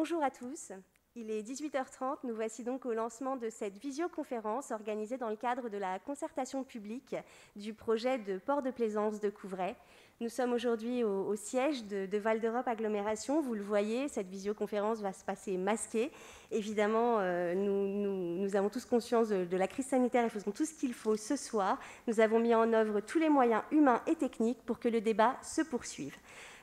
Bonjour à tous, il est 18h30, nous voici donc au lancement de cette visioconférence organisée dans le cadre de la concertation publique du projet de port de plaisance de Coupvray. Nous sommes aujourd'hui au siège de Val d'Europe Agglomération. Vous le voyez, cette visioconférence va se passer masquée. Évidemment, nous avons tous conscience de la crise sanitaire et faisons tout ce qu'il faut ce soir. Nous avons mis en œuvre tous les moyens humains et techniques pour que le débat se poursuive.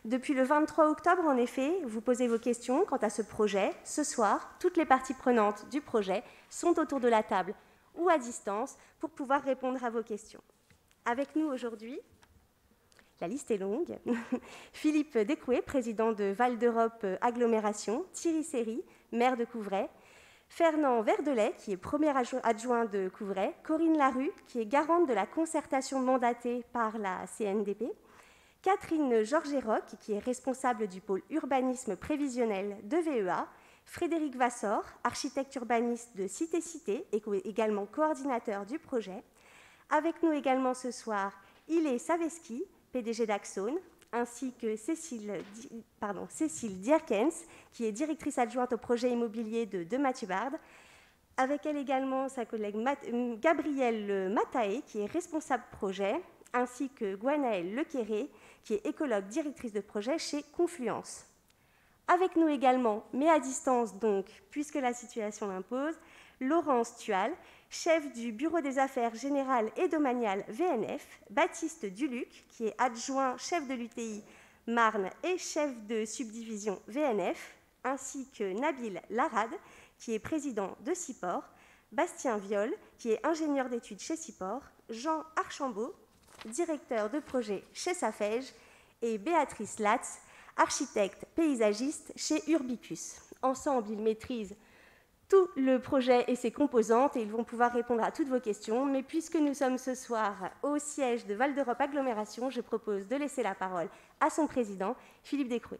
Depuis le 23 octobre, en effet, vous posez vos questions quant à ce projet. Ce soir, toutes les parties prenantes du projet sont autour de la table ou à distance pour pouvoir répondre à vos questions. Avec nous aujourd'hui, la liste est longue. Philippe Descoué, président de Val d'Europe Agglomération, Thierry Séry, maire de Coupvray, Fernand Verdelet, qui est premier adjoint de Coupvray, Corinne Larue, qui est garante de la concertation mandatée par la CNDP, Catherine Georges-Héroc, qui est responsable du pôle urbanisme prévisionnel de VEA, Frédéric Vassor, architecte urbaniste de Cité-Cité et également coordinateur du projet. Avec nous également ce soir, Ilé Saveski, PDG d'Axone, ainsi que Cécile Dierkens, qui est directrice adjointe au projet immobilier de Mathieu Bar. Avec elle également sa collègue Gabrielle Mataé, qui est responsable projet, ainsi que Gwenaëlle Lequerré, qui est écologue directrice de projet chez Confluence. Avec nous également, mais à distance donc, puisque la situation l'impose, Laurence Tual, chef du bureau des affaires générales et domaniales VNF, Baptiste Duluc, qui est adjoint chef de l'UTI Marne et chef de subdivision VNF, ainsi que Nabil Larade, qui est président de SIPOR, Bastien Viol, qui est ingénieur d'études chez SIPOR, Jean Archambault, directeur de projet chez Safège, et Béatrice Latz, architecte paysagiste chez Urbicus. Ensemble, ils maîtrisent tout le projet et ses composantes et ils vont pouvoir répondre à toutes vos questions. Mais puisque nous sommes ce soir au siège de Val d'Europe Agglomération, je propose de laisser la parole à son président, Philippe Descoué.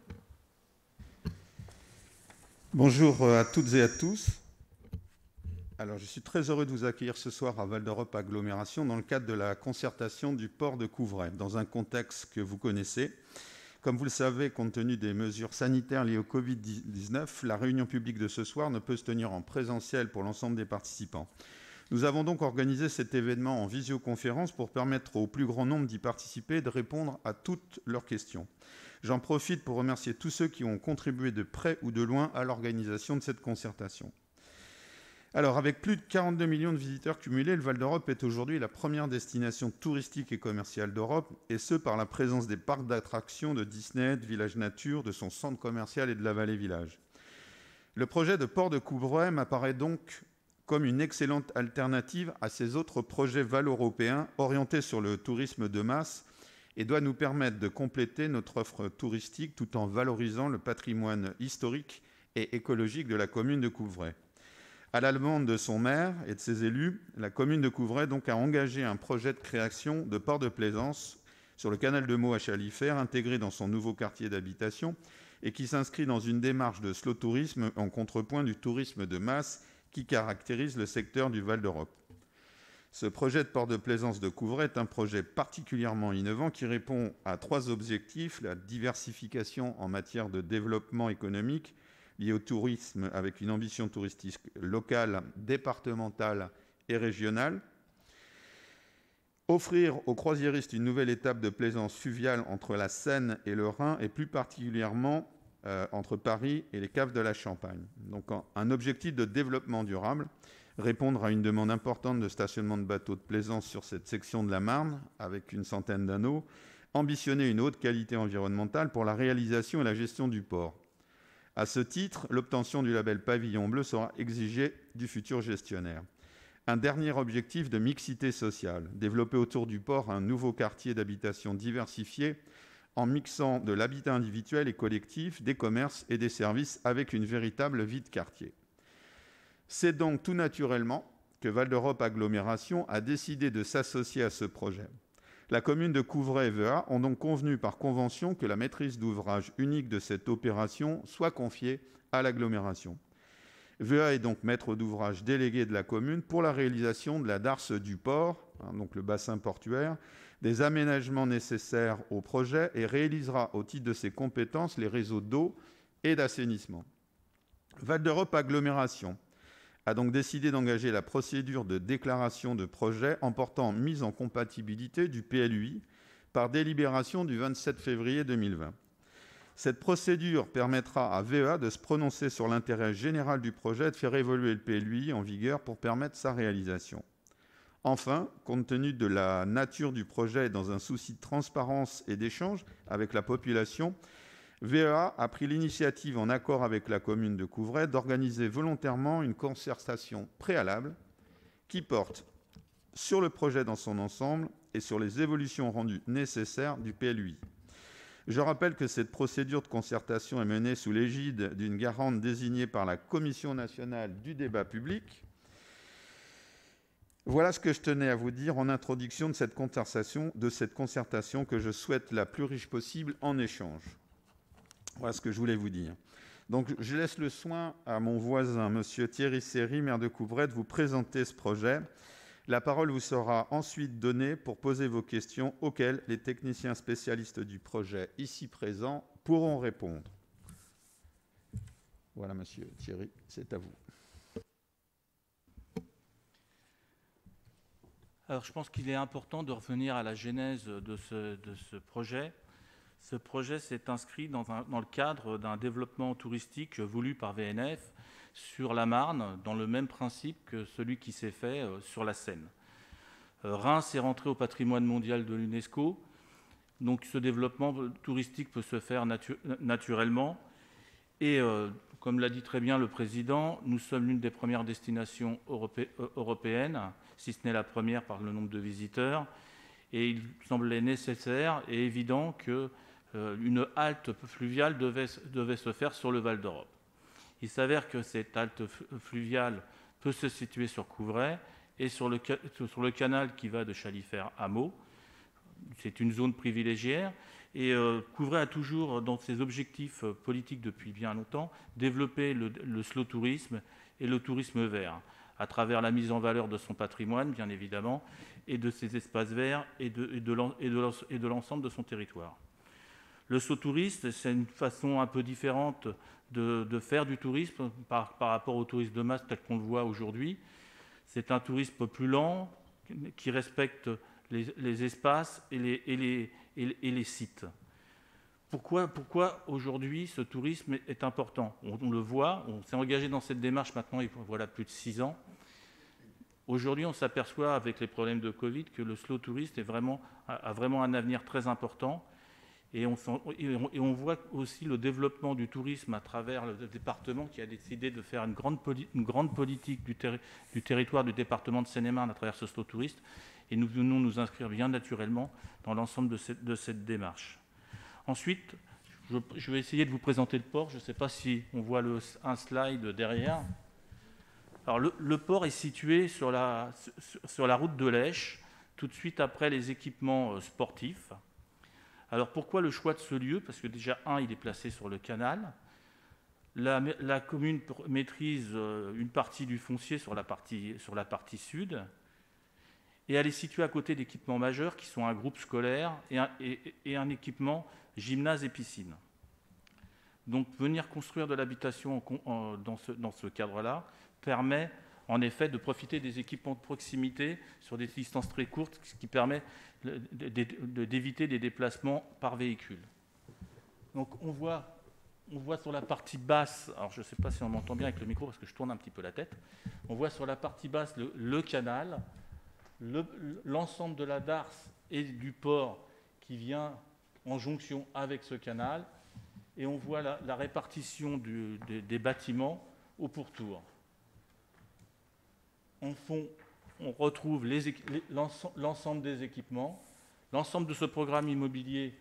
Bonjour à toutes et à tous. Alors, je suis très heureux de vous accueillir ce soir à Val d'Europe Agglomération dans le cadre de la concertation du port de Coupvray, dans un contexte que vous connaissez. Comme vous le savez, compte tenu des mesures sanitaires liées au Covid-19, la réunion publique de ce soir ne peut se tenir en présentiel pour l'ensemble des participants. Nous avons donc organisé cet événement en visioconférence pour permettre au plus grand nombre d'y participer et de répondre à toutes leurs questions. J'en profite pour remercier tous ceux qui ont contribué de près ou de loin à l'organisation de cette concertation. Alors, avec plus de 42 millions de visiteurs cumulés, le Val d'Europe est aujourd'hui la première destination touristique et commerciale d'Europe, et ce par la présence des parcs d'attractions de Disney, de Village Nature, de son centre commercial et de la vallée Village. Le projet de port de Coupvray m'apparaît donc comme une excellente alternative à ces autres projets val-européens orientés sur le tourisme de masse et doit nous permettre de compléter notre offre touristique tout en valorisant le patrimoine historique et écologique de la commune de Coupvray. À la demande de son maire et de ses élus, la commune de Coupvray donc a engagé un projet de création de port de plaisance sur le canal de Meaux à Chalifert, intégré dans son nouveau quartier d'habitation et qui s'inscrit dans une démarche de slow tourisme en contrepoint du tourisme de masse qui caractérise le secteur du Val d'Europe. Ce projet de port de plaisance de Coupvray est un projet particulièrement innovant qui répond à trois objectifs: la diversification en matière de développement économique, lié au tourisme avec une ambition touristique locale, départementale et régionale. Offrir aux croisiéristes une nouvelle étape de plaisance fluviale entre la Seine et le Rhin et plus particulièrement entre Paris et les caves de la Champagne. Donc un objectif de développement durable, répondre à une demande importante de stationnement de bateaux de plaisance sur cette section de la Marne avec une centaine d'anneaux, ambitionner une haute qualité environnementale pour la réalisation et la gestion du port. À ce titre, l'obtention du label Pavillon Bleu sera exigée du futur gestionnaire. Un dernier objectif de mixité sociale, développer autour du port un nouveau quartier d'habitation diversifié en mixant de l'habitat individuel et collectif, des commerces et des services avec une véritable vie de quartier. C'est donc tout naturellement que Val d'Europe Agglomération a décidé de s'associer à ce projet. La commune de Coupvray et VEA ont donc convenu par convention que la maîtrise d'ouvrage unique de cette opération soit confiée à l'agglomération. VEA est donc maître d'ouvrage délégué de la commune pour la réalisation de la darse du port, donc le bassin portuaire, des aménagements nécessaires au projet et réalisera au titre de ses compétences les réseaux d'eau et d'assainissement. Val d'Europe Agglomération a donc décidé d'engager la procédure de déclaration de projet emportant mise en compatibilité du PLUI par délibération du 27 février 2020. Cette procédure permettra à VEA de se prononcer sur l'intérêt général du projet et de faire évoluer le PLUI en vigueur pour permettre sa réalisation. Enfin, compte tenu de la nature du projet et dans un souci de transparence et d'échange avec la population, VEA a pris l'initiative, en accord avec la commune de Coupvray, d'organiser volontairement une concertation préalable qui porte sur le projet dans son ensemble et sur les évolutions rendues nécessaires du PLUI. Je rappelle que cette procédure de concertation est menée sous l'égide d'une garante désignée par la Commission nationale du débat public. Voilà ce que je tenais à vous dire en introduction de cette concertation, que je souhaite la plus riche possible en échange. Voilà ce que je voulais vous dire. Donc, je laisse le soin à mon voisin, M. Thierry Séry, maire de Coupvray, de vous présenter ce projet. La parole vous sera ensuite donnée pour poser vos questions auxquelles les techniciens spécialistes du projet ici présents pourront répondre. Voilà, M. Thierry, c'est à vous. Alors, je pense qu'il est important de revenir à la genèse de ce projet. Ce projet s'est inscrit dans le cadre d'un développement touristique voulu par VNF sur la Marne, dans le même principe que celui qui s'est fait sur la Seine. Reims est rentré au patrimoine mondial de l'UNESCO, donc ce développement touristique peut se faire naturellement. Et comme l'a dit très bien le Président, nous sommes l'une des premières destinations européennes, si ce n'est la première par le nombre de visiteurs, et il semblait nécessaire et évident que une halte fluviale devait se faire sur le Val d'Europe. Il s'avère que cette halte fluviale peut se situer sur Coupvray et sur le canal qui va de Chalifert à Meaux. C'est une zone privilégiée et Coupvray a toujours, dans ses objectifs politiques depuis bien longtemps, développé le slow tourisme et le tourisme vert, à travers la mise en valeur de son patrimoine, bien évidemment, et de ses espaces verts et de l'ensemble de son territoire. Le slow tourisme, c'est une façon un peu différente de faire du tourisme par rapport au tourisme de masse tel qu'on le voit aujourd'hui. C'est un tourisme plus lent qui respecte les espaces et les sites. Pourquoi aujourd'hui ce tourisme est important? On le voit, on s'est engagé dans cette démarche maintenant, voilà plus de 6 ans. Aujourd'hui, on s'aperçoit avec les problèmes de Covid que le slow touriste a vraiment un avenir très important. Et on voit aussi le développement du tourisme à travers le département qui a décidé de faire une grande politique du territoire du département de Seine-et-Marne à travers ce slow touriste. Et nous venons nous inscrire bien naturellement dans l'ensemble de cette démarche. Ensuite, je vais essayer de vous présenter le port. Je ne sais pas si on voit un slide derrière. Alors, le port est situé sur la route de l'Èche, tout de suite après les équipements sportifs. Alors pourquoi le choix de ce lieu? Parce que déjà, il est placé sur le canal. La commune maîtrise une partie du foncier sur la partie sud. Et elle est située à côté d'équipements majeurs qui sont un groupe scolaire et un équipement gymnase et piscine. Donc venir construire de l'habitation dans ce cadre-là permet en effet de profiter des équipements de proximité sur des distances très courtes, ce qui permet d'éviter des déplacements par véhicule. Donc on voit sur la partie basse, alors je ne sais pas si on m'entend bien avec le micro parce que je tourne un petit peu la tête, on voit sur la partie basse le canal, l'ensemble de la darse et du port qui vient en jonction avec ce canal, et on voit la répartition des bâtiments au pourtour. En fond, on retrouve l'ensemble des équipements. L'ensemble de ce programme immobilier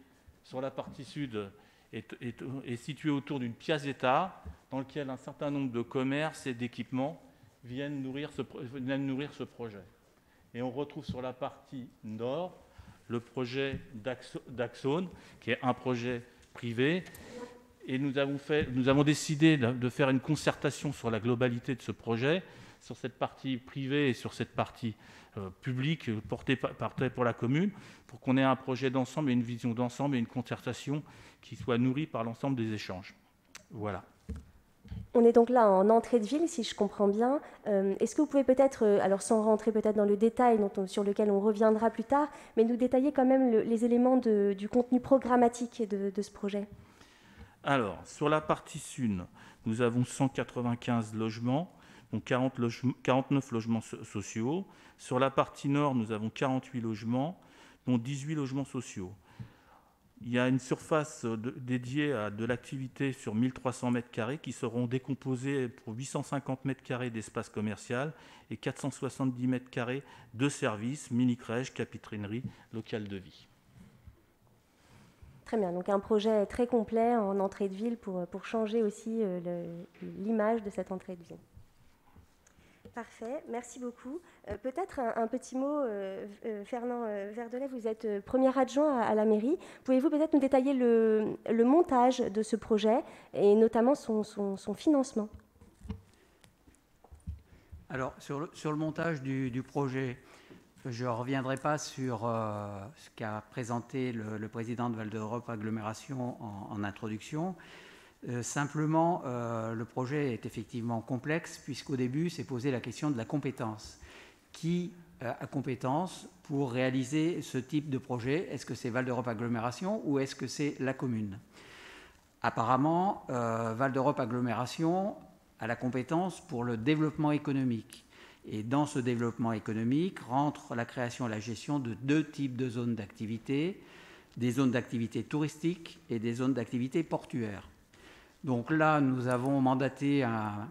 sur la partie sud est situé autour d'une piazzetta dans laquelle un certain nombre de commerces et d'équipements viennent nourrir ce projet. Et on retrouve sur la partie nord le projet d'Axone, qui est un projet privé. Et nous avons décidé de faire une concertation sur la globalité de ce projet, sur cette partie privée et sur cette partie publique portée pour la commune, pour qu'on ait un projet d'ensemble et une vision d'ensemble et une concertation qui soit nourrie par l'ensemble des échanges. Voilà. On est donc là en entrée de ville, si je comprends bien. Est-ce que vous pouvez peut-être, alors sans rentrer peut-être dans le détail sur lequel on reviendra plus tard, mais nous détailler quand même les éléments du contenu programmatique de ce projet? Alors, sur la partie sud, nous avons 195 logements, donc 49 logements sociaux. Sur la partie nord, nous avons 48 logements, dont 18 logements sociaux. Il y a une surface dédiée à de l'activité sur 1300 m² qui seront décomposés pour 850 m² d'espace commercial et 470 m² de services, mini-crèches, capitrineries, local de vie. Très bien, donc un projet très complet en entrée de ville pour changer aussi l'image de cette entrée de ville. Parfait, merci beaucoup. Peut-être un petit mot, Fernand Verdelet, vous êtes premier adjoint à la mairie. Pouvez-vous peut-être nous détailler le montage de ce projet et notamment son financement? Alors, sur le montage du projet, je ne reviendrai pas sur ce qu'a présenté le président de Val d'Europe Agglomération en introduction. Simplement, le projet est effectivement complexe, puisqu'au début, s'est posé la question de la compétence. Qui a compétence pour réaliser ce type de projet? Est-ce que c'est Val d'Europe Agglomération ou est-ce que c'est la commune? Apparemment, Val d'Europe Agglomération a la compétence pour le développement économique. Et dans ce développement économique rentre la création et la gestion de deux types de zones d'activité, des zones d'activité touristiques et des zones d'activité portuaires. Donc là, nous avons mandaté un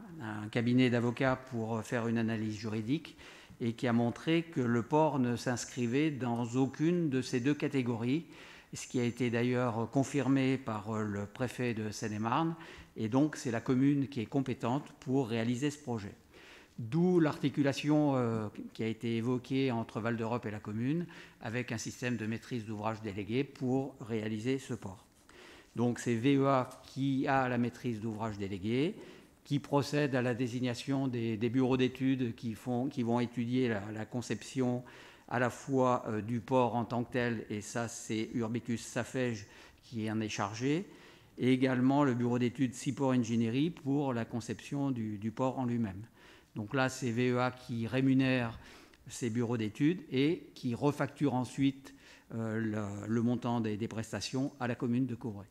cabinet d'avocats pour faire une analyse juridique et qui a montré que le port ne s'inscrivait dans aucune de ces deux catégories, ce qui a été d'ailleurs confirmé par le préfet de Seine-et-Marne. Et donc, c'est la commune qui est compétente pour réaliser ce projet. D'où l'articulation qui a été évoquée entre Val d'Europe et la commune avec un système de maîtrise d'ouvrage délégué pour réaliser ce port. Donc c'est VEA qui a la maîtrise d'ouvrage délégué, qui procède à la désignation des bureaux d'études qui vont étudier la conception à la fois du port en tant que tel, et ça c'est Urbicus Safège qui en est chargé, et également le bureau d'études SIPOR Ingénierie pour la conception du port en lui-même. Donc là c'est VEA qui rémunère ces bureaux d'études et qui refacture ensuite le montant des prestations à la commune de Coupvray.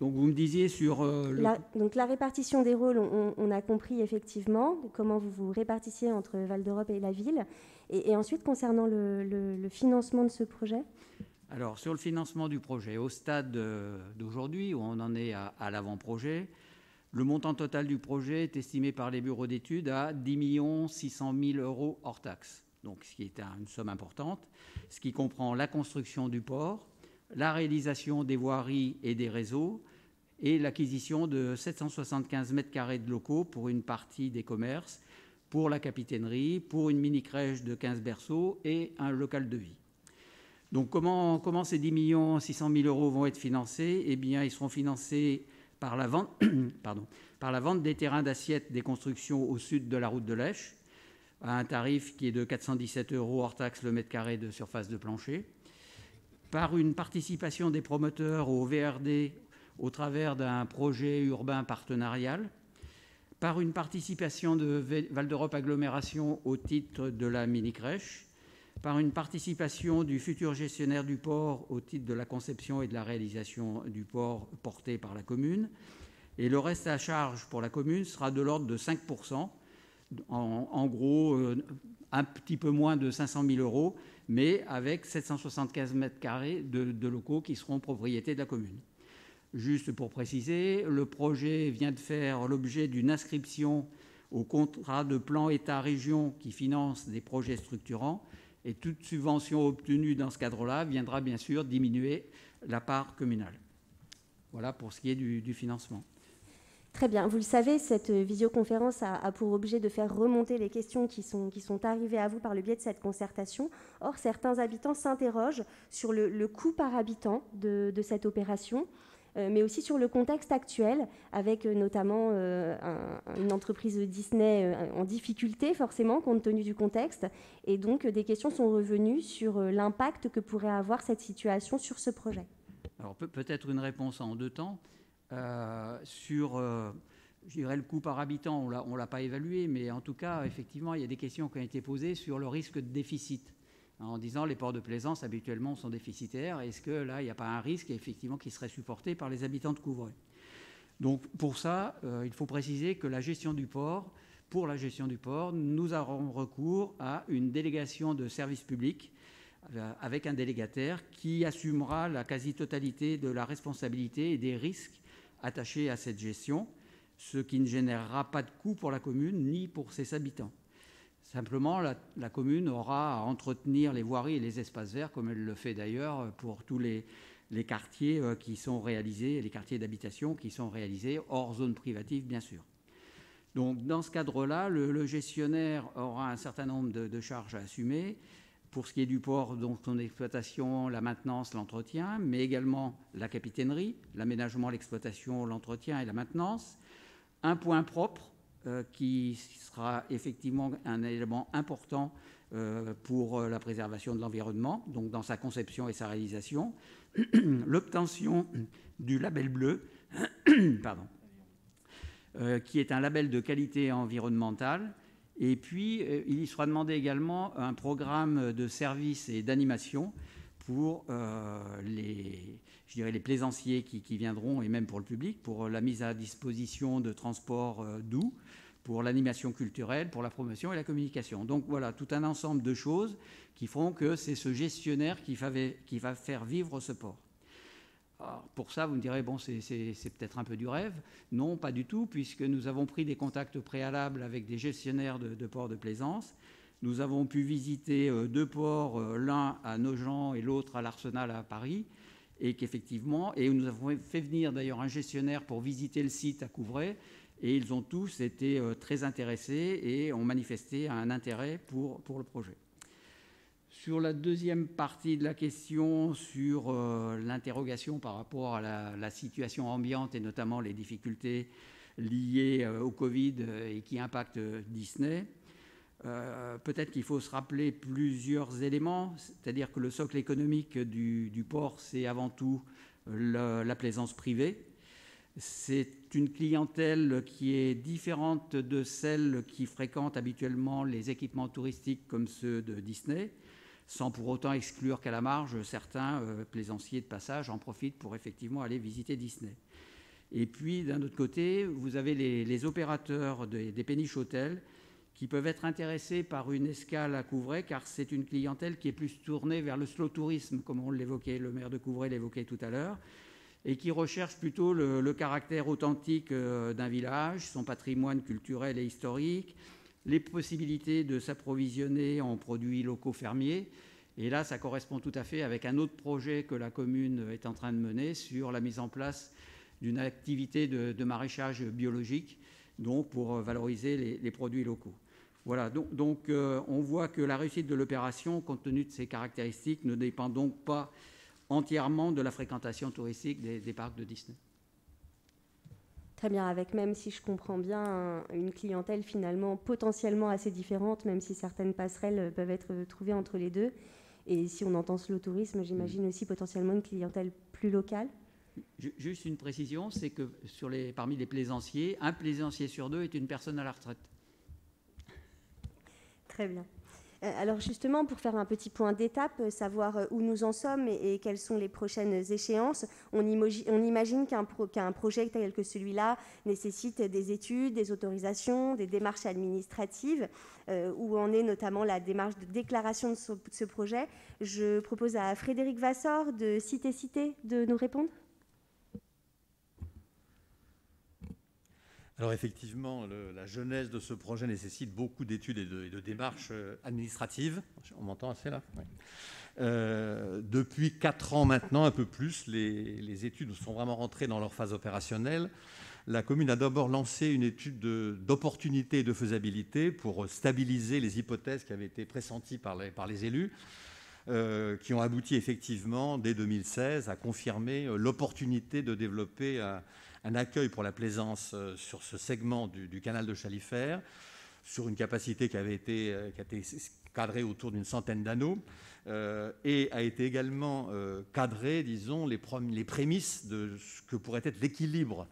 Donc vous me disiez sur... Donc la répartition des rôles, on a compris effectivement comment vous vous répartissiez entre Val d'Europe et la ville. Et ensuite, concernant le financement de ce projet? Alors sur le financement du projet, au stade d'aujourd'hui, où on en est à l'avant-projet, le montant total du projet est estimé par les bureaux d'études à 10 600 000 euros hors taxes. Donc ce qui est une somme importante, ce qui comprend la construction du port, la réalisation des voiries et des réseaux et l'acquisition de 775 m² de locaux pour une partie des commerces, pour la capitainerie, pour une mini-crèche de 15 berceaux et un local de vie. Donc comment ces 10 600 000 euros vont être financés? Eh bien, ils seront financés par la vente, par la vente des terrains d'assiette des constructions au sud de la route de l'Èche, à un tarif qui est de 417 euros hors taxe le mètre carré de surface de plancher, par une participation des promoteurs au VRD au travers d'un projet urbain partenarial, par une participation de Val d'Europe Agglomération au titre de la mini-crèche, par une participation du futur gestionnaire du port au titre de la conception et de la réalisation du port porté par la commune. Et le reste à charge pour la commune sera de l'ordre de 5%, en gros un petit peu moins de 500 000 euros, mais avec 775 m² de locaux qui seront propriété de la commune. Juste pour préciser, le projet vient de faire l'objet d'une inscription au contrat de plan État-Région qui finance des projets structurants, et toute subvention obtenue dans ce cadre-là viendra bien sûr diminuer la part communale. Voilà pour ce qui est du financement. Très bien. Vous le savez, cette visioconférence a pour objet de faire remonter les questions qui sont arrivées à vous par le biais de cette concertation. Or, certains habitants s'interrogent sur le coût par habitant de cette opération, mais aussi sur le contexte actuel, avec notamment une entreprise Disney en difficulté, forcément, compte tenu du contexte. Et donc, des questions sont revenues sur l'impact que pourrait avoir cette situation sur ce projet. Alors, peut-être une réponse en deux temps. sur, je dirais, le coût par habitant, on ne l'a pas évalué, mais en tout cas, effectivement, il y a des questions qui ont été posées sur le risque de déficit, hein, en disant les ports de plaisance, habituellement, sont déficitaires. Est-ce que là, il n'y a pas un risque, effectivement, qui serait supporté par les habitants de Coupvray? Donc, pour ça, il faut préciser que la gestion du port, pour la gestion du port, nous avons recours à une délégation de service public avec un délégataire qui assumera la quasi-totalité de la responsabilité et des risques attachés à cette gestion, ce qui ne générera pas de coût pour la commune ni pour ses habitants. Simplement, la commune aura à entretenir les voiries et les espaces verts, comme elle le fait d'ailleurs pour tous les quartiers qui sont réalisés, les quartiers d'habitation qui sont réalisés hors zone privative, bien sûr. Donc, dans ce cadre-là, le gestionnaire aura un certain nombre de charges à assumer pour ce qui est du port, donc son exploitation, la maintenance, l'entretien, mais également la capitainerie, l'aménagement, l'exploitation, l'entretien et la maintenance. Un point propre qui sera effectivement un élément important pour la préservation de l'environnement, donc dans sa conception et sa réalisation. L'obtention du label bleu, pardon, qui est un label de qualité environnementale. Et puis, il y sera demandé également un programme de services et d'animation pour les plaisanciers qui viendront, et même pour le public, pour la mise à disposition de transports doux, pour l'animation culturelle, pour la promotion et la communication. Donc voilà, tout un ensemble de choses qui feront que c'est ce gestionnaire qui va faire vivre ce port. Alors, pour ça, vous me direz, bon, c'est peut-être un peu du rêve. Non, pas du tout, puisque nous avons pris des contacts préalables avec des gestionnaires de ports de plaisance. Nous avons pu visiter deux ports, l'un à Nogent et l'autre à l'Arsenal à Paris, et qu'effectivement, et nous avons fait venir d'ailleurs un gestionnaire pour visiter le site à Coupvray, et ils ont tous été très intéressés et ont manifesté un intérêt pour le projet. Sur la deuxième partie de la question, sur l'interrogation par rapport à la situation ambiante et notamment les difficultés liées au Covid et qui impactent Disney, peut-être qu'il faut se rappeler plusieurs éléments, c'est-à-dire que le socle économique du port, c'est avant tout la plaisance privée. C'est une clientèle qui est différente de celle qui fréquente habituellement les équipements touristiques comme ceux de Disney, sans pour autant exclure qu'à la marge, certains plaisanciers de passage en profitent pour effectivement aller visiter Disney. Et puis, d'un autre côté, vous avez les opérateurs des péniches hôtels qui peuvent être intéressés par une escale à Coupvray, car c'est une clientèle qui est plus tournée vers le slow tourisme, comme on l'évoquait, le maire de Coupvray l'évoquait tout à l'heure, et qui recherche plutôt le caractère authentique d'un village, son patrimoine culturel et historique, les possibilités de s'approvisionner en produits locaux fermiers. Et là, ça correspond tout à fait avec un autre projet que la commune est en train de mener sur la mise en place d'une activité de maraîchage biologique, donc pour valoriser les produits locaux. Voilà, donc on voit que la réussite de l'opération, compte tenu de ses caractéristiques, ne dépend donc pas entièrement de la fréquentation touristique des parcs de Disney. Très bien, avec, même si je comprends bien, une clientèle finalement potentiellement assez différente, même si certaines passerelles peuvent être trouvées entre les deux. Et si on entend slow tourisme, j'imagine aussi potentiellement une clientèle plus locale. Juste une précision, c'est que parmi les plaisanciers, un plaisancier sur deux est une personne à la retraite. Très bien. Alors justement, pour faire un petit point d'étape, savoir où nous en sommes et quelles sont les prochaines échéances, on imagine qu'un projet tel que celui-là nécessite des études, des autorisations, des démarches administratives, où en est notamment la démarche de déclaration de ce projet. Je propose à Frédéric Vassor de Cité de nous répondre. Alors effectivement, la genèse de ce projet nécessite beaucoup d'études et de démarches administratives. On m'entend assez là, ouais. Depuis 4 ans maintenant, un peu plus, les études sont vraiment rentrées dans leur phase opérationnelle. La commune a d'abord lancé une étude d'opportunité et de faisabilité pour stabiliser les hypothèses qui avaient été pressenties par les élus, qui ont abouti effectivement, dès 2016, à confirmer l'opportunité de développer un accueil pour la plaisance sur ce segment du canal de Chalifert, sur une capacité qui a été cadrée autour d'une centaine d'anneaux, et a été également cadré, disons, les prémices de ce que pourrait être l'équilibre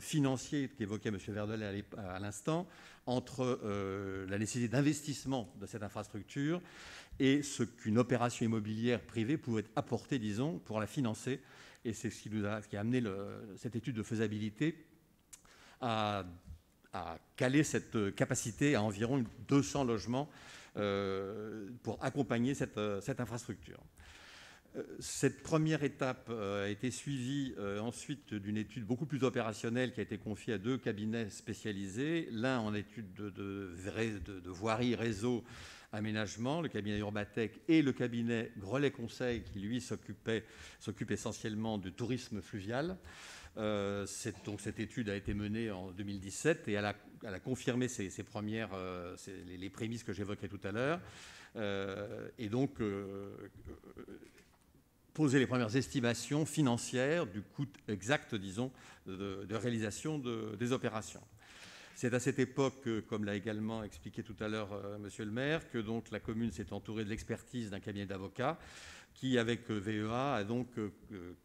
financier qu'évoquait M. Verdelet à l'instant, entre la nécessité d'investissement de cette infrastructure et ce qu'une opération immobilière privée pouvait apporter, disons, pour la financer. Et c'est ce qui a amené cette étude de faisabilité à caler cette capacité à environ 200 logements pour accompagner cette infrastructure. Cette première étape a été suivie ensuite d'une étude beaucoup plus opérationnelle qui a été confiée à deux cabinets spécialisés, l'un en étude de voirie, réseau, aménagement, le cabinet Urbatech, et le cabinet Grelet Conseil qui, lui, s'occupe essentiellement du tourisme fluvial. Donc cette étude a été menée en 2017 et elle a confirmé les prémices que j'évoquais tout à l'heure. Et donc... poser les premières estimations financières du coût exact, disons, de réalisation des opérations. C'est à cette époque, comme l'a également expliqué tout à l'heure Monsieur le maire, que donc la commune s'est entourée de l'expertise d'un cabinet d'avocats qui, avec VEA, a donc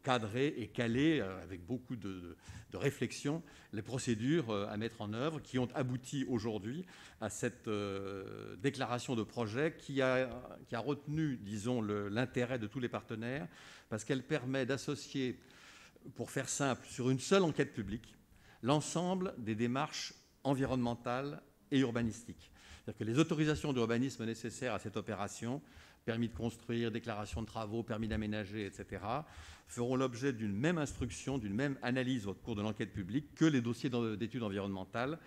cadré et calé, avec beaucoup de réflexion, les procédures à mettre en œuvre qui ont abouti aujourd'hui à cette déclaration de projet qui a retenu, disons, l'intérêt de tous les partenaires parce qu'elle permet d'associer, pour faire simple, sur une seule enquête publique, l'ensemble des démarches environnementales et urbanistiques. C'est-à-dire que les autorisations d'urbanisme nécessaires à cette opération, permis de construire, déclaration de travaux, permis d'aménager, etc., feront l'objet d'une même instruction, d'une même analyse au cours de l'enquête publique que les dossiers d'études environnementales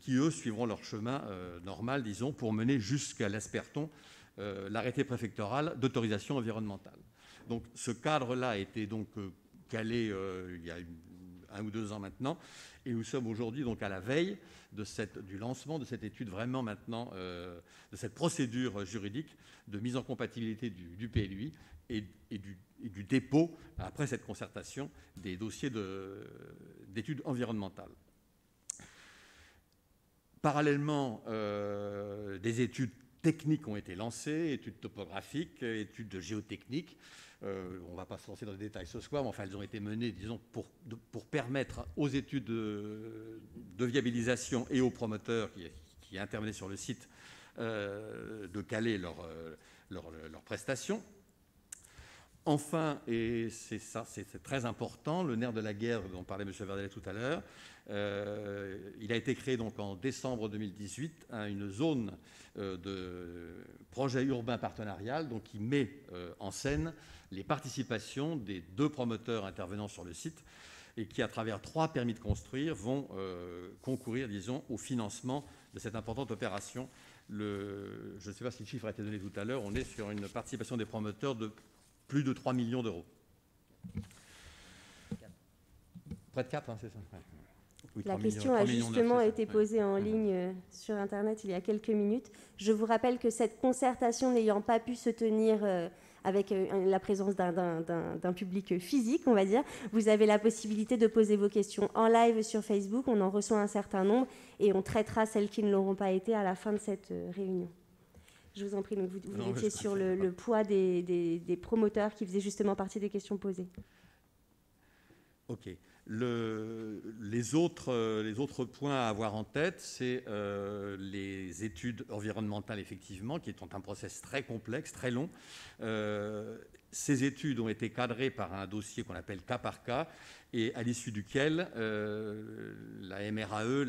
qui, eux, suivront leur chemin normal, disons, pour mener jusqu'à l'asperton l'arrêté préfectoral d'autorisation environnementale. Donc ce cadre-là a été donc calé il y a un ou deux ans maintenant, et nous sommes aujourd'hui donc à la veille du lancement de cette étude, vraiment maintenant, de cette procédure juridique de mise en compatibilité du PLUI et du dépôt, après cette concertation, des dossiers d'études environnementales. Parallèlement, des études techniques ont été lancées, études topographiques, études géotechniques. On ne va pas se lancer dans les détails ce soir, mais enfin, elles ont été menées, disons, pour permettre aux études de viabilisation et aux promoteurs qui intervenaient sur le site de caler leurs prestations. Enfin, et c'est ça, c'est très important, le nerf de la guerre dont parlait M. Verdelet tout à l'heure, il a été créé donc en décembre 2018 une zone de projet urbain partenarial donc qui met en scène les participations des deux promoteurs intervenants sur le site et qui, à travers 3 permis de construire, vont concourir, disons, au financement de cette importante opération. Je ne sais pas si le chiffre a été donné tout à l'heure, on est sur une participation des promoteurs de plus de 3 millions d'euros. Près de 4, hein, c'est ça, ouais. Oui, la question a justement été posée en ligne sur Internet il y a quelques minutes. Je vous rappelle que cette concertation n'ayant pas pu se tenir avec la présence d'un public physique, on va dire, vous avez la possibilité de poser vos questions en live sur Facebook. On en reçoit un certain nombre et on traitera celles qui ne l'auront pas été à la fin de cette réunion. Je vous en prie, donc vous étiez sur le poids des promoteurs qui faisaient justement partie des questions posées. OK. Les autres points à avoir en tête, c'est les études environnementales, effectivement, qui sont un process très complexe, très long. Ces études ont été cadrées par un dossier qu'on appelle cas par cas, et à l'issue duquel la MRAE,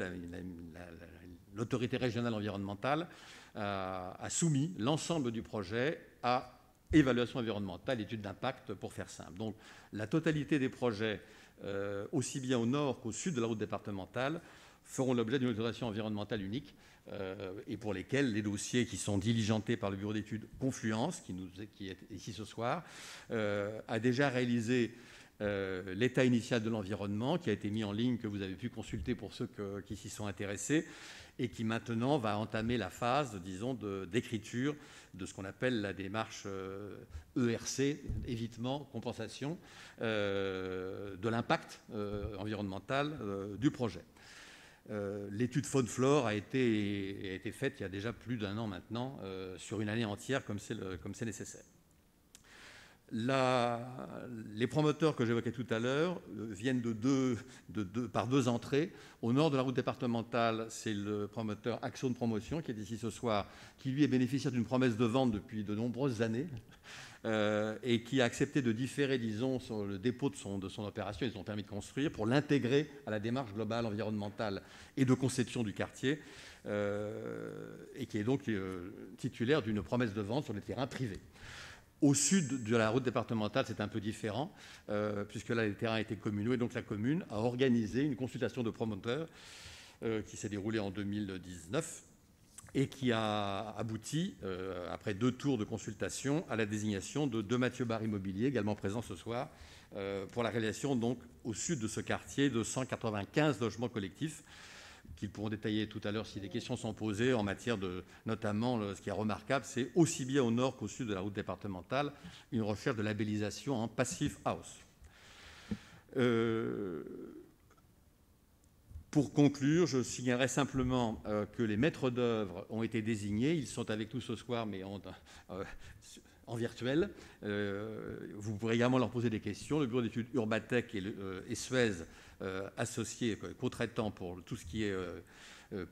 l'autorité régionale environnementale, a soumis l'ensemble du projet à évaluation environnementale, étude d'impact, pour faire simple. Donc la totalité des projets, aussi bien au nord qu'au sud de la route départementale, feront l'objet d'une autorisation environnementale unique et pour lesquels les dossiers qui sont diligentés par le bureau d'études Confluence, qui est ici ce soir, a déjà réalisé l'état initial de l'environnement qui a été mis en ligne, que vous avez pu consulter pour ceux qui s'y sont intéressés, et qui maintenant va entamer la phase, disons, d'écriture de ce qu'on appelle la démarche ERC, évitement, compensation, de l'impact environnemental du projet. L'étude faune-flore a été faite il y a déjà plus d'un an maintenant, sur une année entière, comme c'est nécessaire. Les promoteurs que j'évoquais tout à l'heure viennent par deux entrées. Au nord de la route départementale, c'est le promoteur Axone Promotion, qui est ici ce soir, qui lui est bénéficiaire d'une promesse de vente depuis de nombreuses années, et qui a accepté de différer, disons, le dépôt de son opération, ils ont permis de construire, pour l'intégrer à la démarche globale environnementale et de conception du quartier, et qui est donc titulaire d'une promesse de vente sur les terrains privés. Au sud de la route départementale, c'est un peu différent, puisque là, les terrains étaient communaux, et donc la commune a organisé une consultation de promoteurs qui s'est déroulée en 2019 et qui a abouti, après deux tours de consultation, à la désignation de Mathieu Bar immobiliers, également présent ce soir, pour la réalisation, donc, au sud de ce quartier, de 195 logements collectifs, qu'ils pourront détailler tout à l'heure si des questions sont posées en matière de, notamment, ce qui est remarquable, c'est aussi bien au nord qu'au sud de la route départementale, une recherche de labellisation en passive house. Pour conclure, je signalerai simplement que les maîtres d'œuvre ont été désignés. Ils sont avec nous ce soir, mais en virtuel. Vous pourrez également leur poser des questions. Le bureau d'études Urbatech et Suez, associés, co-traitants pour tout ce qui est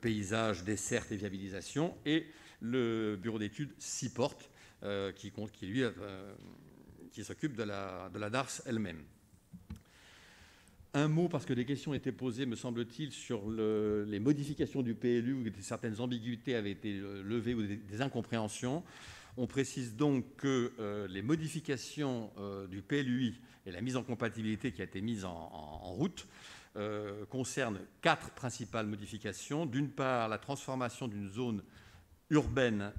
paysage, desserte et viabilisation, et le bureau d'études SIPOR, qui s'occupe de la DARS elle-même. Un mot, parce que des questions étaient posées, me semble-t-il, sur les modifications du PLU, où certaines ambiguïtés avaient été levées ou des incompréhensions. On précise donc que les modifications du PLUI et la mise en compatibilité qui a été mise en route concernent quatre principales modifications. D'une part, la transformation d'une zone urbaine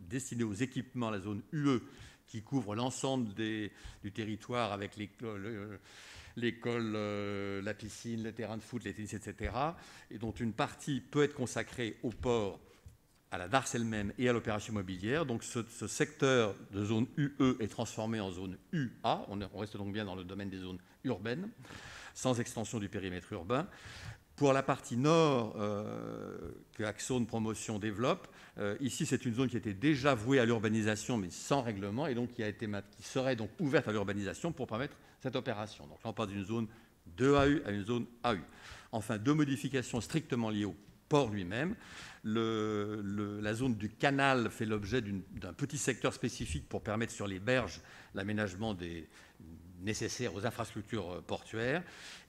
destinée aux équipements, la zone UE, qui couvre l'ensemble du territoire avec l'école, la piscine, les terrains de foot, les tennis, etc., et dont une partie peut être consacrée au port, à la DARS elle-même et à l'opération immobilière. Donc ce secteur de zone UE est transformé en zone UA. On reste donc bien dans le domaine des zones urbaines, sans extension du périmètre urbain. Pour la partie nord que Axone Promotion développe, ici c'est une zone qui était déjà vouée à l'urbanisation mais sans règlement, et donc qui serait donc ouverte à l'urbanisation pour permettre cette opération. Donc là on passe d'une zone 2AU à une zone AU. Enfin, deux modifications strictement liées au port lui-même. La zone du canal fait l'objet d'un petit secteur spécifique pour permettre sur les berges l'aménagement nécessaire aux infrastructures portuaires.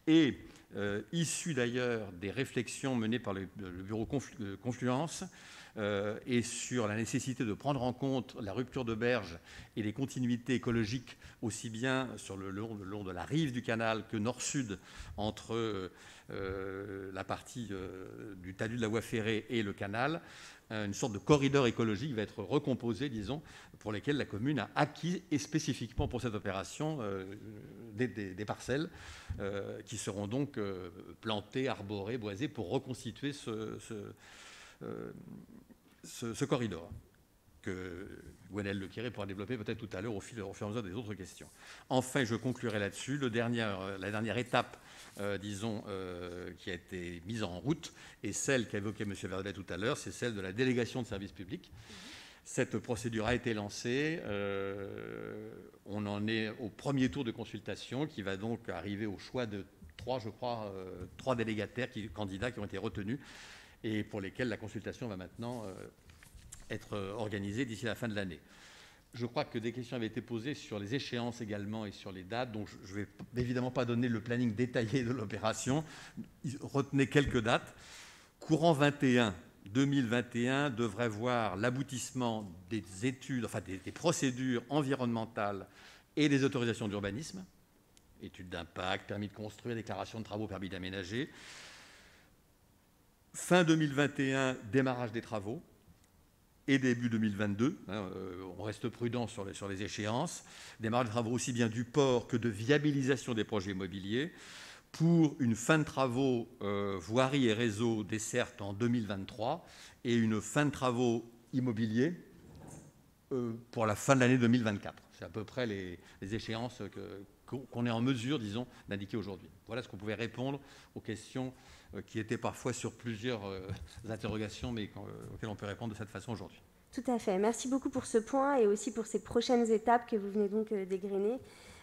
Et issu d'ailleurs des réflexions menées par le bureau Confluence et sur la nécessité de prendre en compte la rupture de berge et les continuités écologiques, aussi bien sur le long de la rive du canal que nord-sud, entre la partie du talus de la voie ferrée et le canal, une sorte de corridor écologique va être recomposé, disons, pour lesquels la commune a acquis, et spécifiquement pour cette opération, des parcelles qui seront donc plantées, arborées, boisées pour reconstituer ce corridor, que Gwenaëlle Lequerré pourra développer peut-être tout à l'heure au fur et à mesure des autres questions. Enfin, je conclurai là-dessus. La dernière étape, disons, qui a été mise en route, et celle qu'a évoquée M. Verdelet tout à l'heure, c'est celle de la délégation de service public. Cette procédure a été lancée. On en est au premier tour de consultation, qui va donc arriver au choix de trois délégataires, candidats qui ont été retenus, et pour lesquels la consultation va maintenant être organisée d'ici la fin de l'année. Je crois que des questions avaient été posées sur les échéances également et sur les dates, donc je ne vais évidemment pas donner le planning détaillé de l'opération. Retenez quelques dates. Courant 2021 devrait voir l'aboutissement des études, enfin des procédures environnementales et des autorisations d'urbanisme, études d'impact, permis de construire, déclaration de travaux, permis d'aménager. Fin 2021, démarrage des travaux, et début 2022, on reste prudent sur les échéances, démarrage des travaux aussi bien du port que de viabilisation des projets immobiliers, pour une fin de travaux voirie et réseau desserte en 2023, et une fin de travaux immobiliers pour la fin de l'année 2024. C'est à peu près les échéances qu'on est en mesure, disons, d'indiquer aujourd'hui. Voilà ce qu'on pouvait répondre aux questions qui étaient parfois sur plusieurs interrogations, mais auxquelles on peut répondre de cette façon aujourd'hui. Tout à fait. Merci beaucoup pour ce point et aussi pour ces prochaines étapes que vous venez donc d'égrener.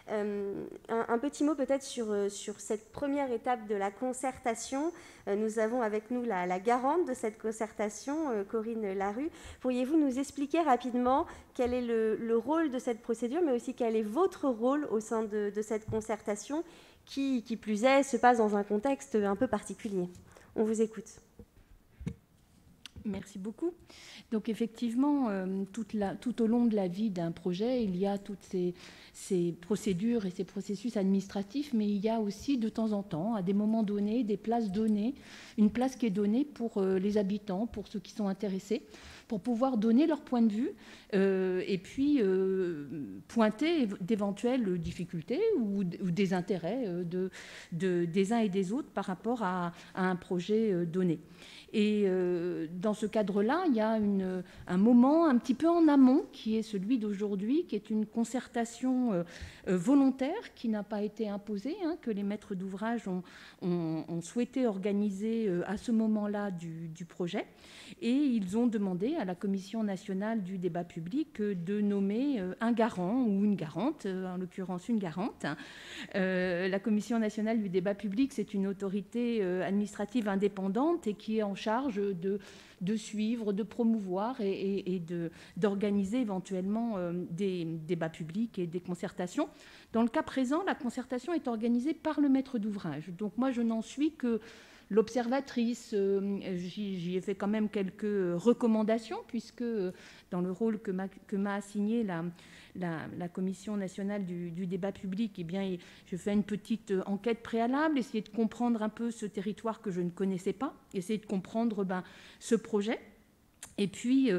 Un petit mot peut-être sur cette première étape de la concertation. Nous avons avec nous la garante de cette concertation, Corinne Larue. Pourriez-vous nous expliquer rapidement quel est le rôle de cette procédure, mais aussi quel est votre rôle au sein de cette concertation qui plus est, se passe dans un contexte un peu particulier? On vous écoute. Merci beaucoup. Donc effectivement, tout au long de la vie d'un projet, il y a toutes ces procédures et ces processus administratifs, mais il y a aussi de temps en temps, à des moments donnés, des places données, une place qui est donnée pour les habitants, pour ceux qui sont intéressés, pour pouvoir donner leur point de vue et puis pointer d'éventuelles difficultés ou des intérêts des uns et des autres par rapport à un projet donné. Et dans ce cadre-là, il y a un moment un petit peu en amont, qui est celui d'aujourd'hui, qui est une concertation volontaire, qui n'a pas été imposée, hein, que les maîtres d'ouvrage ont souhaité organiser à ce moment-là du projet. Et ils ont demandé à la Commission nationale du débat public de nommer un garant ou une garante, en l'occurrence une garante. La Commission nationale du débat public, c'est une autorité administrative indépendante et qui est en charge de suivre, de promouvoir et d'organiser éventuellement des débats publics et des concertations. Dans le cas présent, la concertation est organisée par le maître d'ouvrage. Donc moi, je n'en suis que l'observatrice. J'y ai fait quand même quelques recommandations, puisque dans le rôle que m'a assigné la Commission nationale du débat public, eh bien, je fais une petite enquête préalable, essayer de comprendre un peu ce territoire que je ne connaissais pas, essayer de comprendre ce projet. Et puis,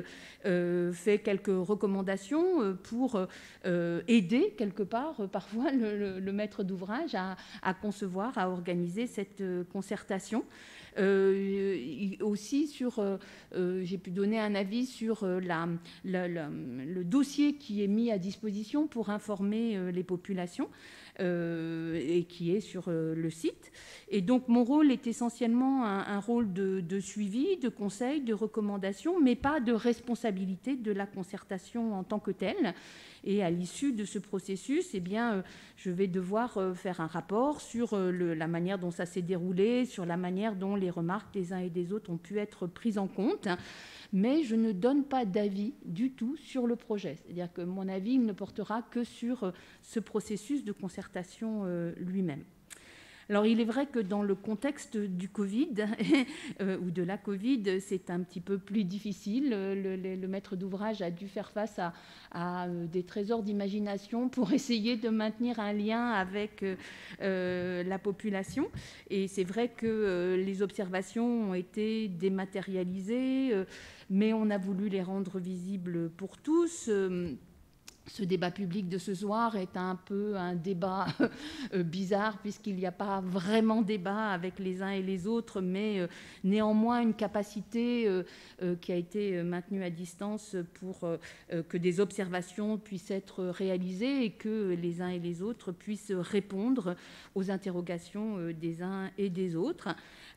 fait quelques recommandations pour aider, quelque part, parfois, le maître d'ouvrage à concevoir, à organiser cette concertation. Aussi, j'ai pu donner un avis sur le dossier qui est mis à disposition pour informer les populations. Et qui est sur le site. Et donc, mon rôle est essentiellement un rôle de suivi, de conseil, de recommandation, mais pas de responsabilité de la concertation en tant que telle. Et à l'issue de ce processus, eh bien, je vais devoir faire un rapport sur la manière dont ça s'est déroulé, sur la manière dont les remarques des uns et des autres ont pu être prises en compte. Mais je ne donne pas d'avis du tout sur le projet. C'est-à-dire que mon avis, il ne portera que sur ce processus de concertation lui-même. Alors, il est vrai que dans le contexte du Covid ou de la Covid, c'est un petit peu plus difficile. Le maître d'ouvrage a dû faire face à des trésors d'imagination pour essayer de maintenir un lien avec la population. Et c'est vrai que les observations ont été dématérialisées, mais on a voulu les rendre visibles pour tous. Ce débat public de ce soir est un peu un débat bizarre, puisqu'il n'y a pas vraiment débat avec les uns et les autres, mais néanmoins une capacité qui a été maintenue à distance pour que des observations puissent être réalisées et que les uns et les autres puissent répondre aux interrogations des uns et des autres.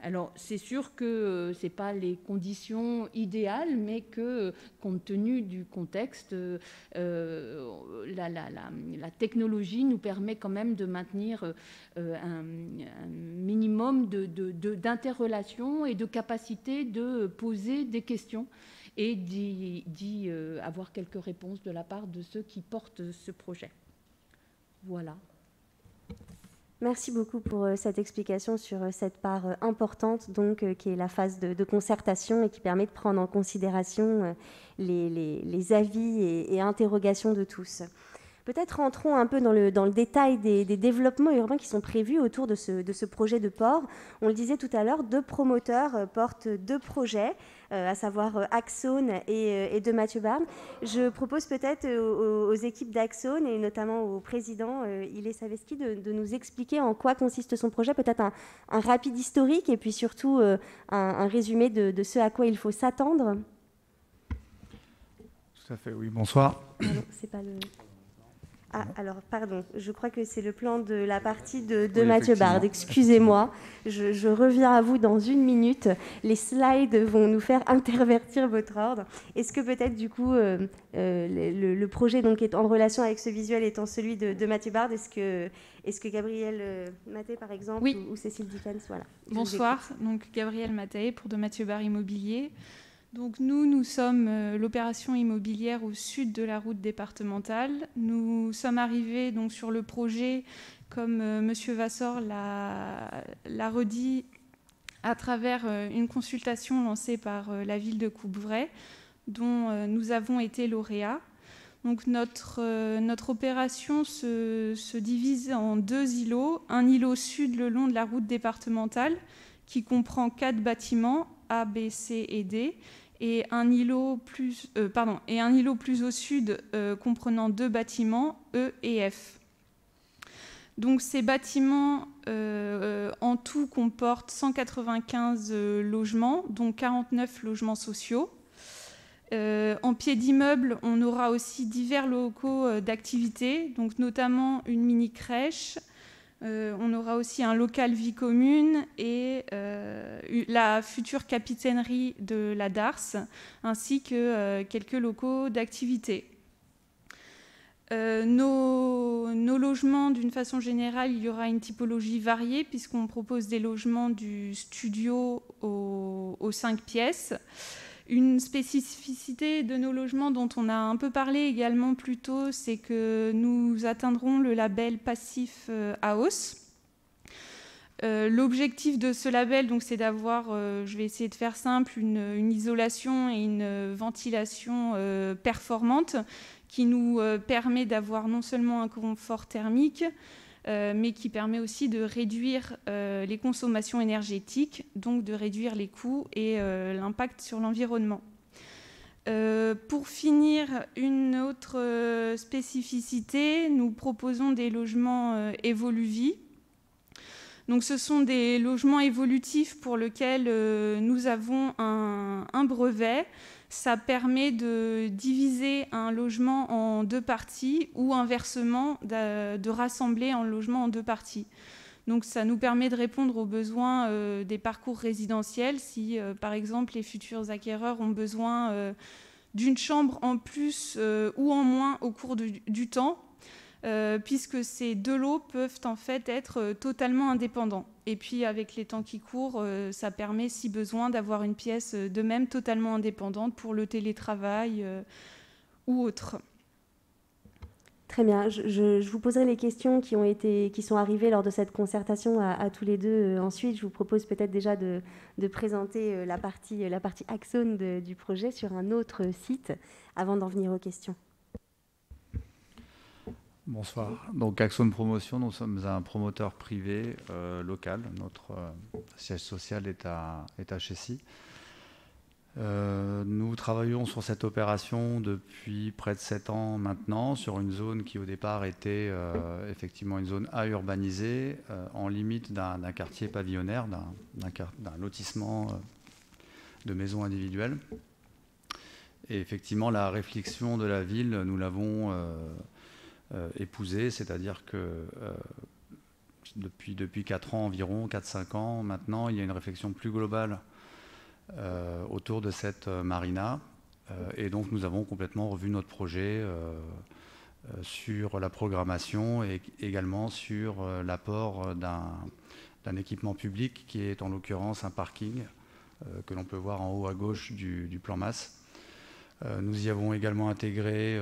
Alors, c'est sûr que ce n'est pas les conditions idéales, mais que, compte tenu du contexte, la technologie nous permet quand même de maintenir un minimum d'interrelations et de capacité de poser des questions et d'y avoir quelques réponses de la part de ceux qui portent ce projet. Voilà. Merci beaucoup pour cette explication sur cette part importante donc, qui est la phase de concertation et qui permet de prendre en considération les avis et interrogations de tous. Peut-être rentrons un peu dans le détail des développements urbains qui sont prévus autour de ce projet de port. On le disait tout à l'heure, deux promoteurs portent deux projets, à savoir Axone et de Mathieu Bar. Je propose peut-être aux équipes d'Axone et notamment au président Ilé Saveski de nous expliquer en quoi consiste son projet, peut-être un rapide historique et puis surtout un résumé de ce à quoi il faut s'attendre. Tout à fait, oui, bonsoir. C'est pas le... Ah, alors, pardon, je crois que c'est le plan de la partie de oui, Mathieu Barde. Excusez-moi, je reviens à vous dans une minute. Les slides vont nous faire intervertir votre ordre. Est-ce que peut-être, du coup, le projet donc, est en relation avec ce visuel étant celui de Mathieu Barde, est-ce que Gabrielle Mataé, par exemple, oui. ou Cécile Dierkens, voilà. Bonsoir, donc Gabrielle Mataé pour de Mathieu Bar immobiliers. Donc nous sommes l'opération immobilière au sud de la route départementale. Nous sommes arrivés donc sur le projet, comme Monsieur Vassor l'a redit, à travers une consultation lancée par la ville de Coupvray, dont nous avons été lauréats. Donc notre opération se divise en deux îlots. Un îlot sud le long de la route départementale, qui comprend 4 bâtiments, A, B, C et D, et un îlot plus au sud comprenant 2 bâtiments, E et F. Donc ces bâtiments en tout comportent 195 logements, dont 49 logements sociaux. En pied d'immeuble, on aura aussi divers locaux d'activité, donc notamment une mini-crèche. On aura aussi un local vie commune et la future capitainerie de la Darse, ainsi que quelques locaux d'activité. Nos logements, d'une façon générale, il y aura une typologie variée, puisqu'on propose des logements du studio aux 5 pièces. Une spécificité de nos logements dont on a un peu parlé également plus tôt, c'est que nous atteindrons le label passif à hausse. L'objectif de ce label, donc, c'est d'avoir, je vais essayer de faire simple, une isolation et une ventilation performante qui nous permet d'avoir non seulement un confort thermique, mais qui permet aussi de réduire les consommations énergétiques, donc de réduire les coûts et l'impact sur l'environnement. Pour finir, une autre spécificité, nous proposons des logements évoluvie. Donc, ce sont des logements évolutifs pour lesquels nous avons un brevet. Ça permet de diviser un logement en 2 parties ou inversement de rassembler un logement en 2 parties. Donc ça nous permet de répondre aux besoins des parcours résidentiels si par exemple les futurs acquéreurs ont besoin d'une chambre en plus ou en moins au cours du temps, puisque ces 2 lots peuvent en fait être totalement indépendants. Et puis avec les temps qui courent, ça permet si besoin d'avoir une pièce de même totalement indépendante pour le télétravail ou autre. Très bien, je vous poserai les questions qui sont arrivées lors de cette concertation à tous les deux. Ensuite, je vous propose peut-être déjà de présenter la partie Axone du projet sur un autre site avant d'en venir aux questions. Bonsoir. Donc Axone Promotion, nous sommes un promoteur privé local. Notre siège social est à Chessy. Nous travaillons sur cette opération depuis près de 7 ans maintenant, sur une zone qui au départ était effectivement une zone A urbanisée, en limite d'un quartier pavillonnaire, d'un lotissement de maisons individuelles. Et effectivement, la réflexion de la ville, nous l'avons épousée, c'est-à-dire que depuis 4 ans environ, 4-5 ans maintenant, il y a une réflexion plus globale autour de cette marina. Et donc nous avons complètement revu notre projet sur la programmation et également sur l'apport d'un équipement public qui est en l'occurrence un parking que l'on peut voir en haut à gauche du plan masse. Nous y avons également intégré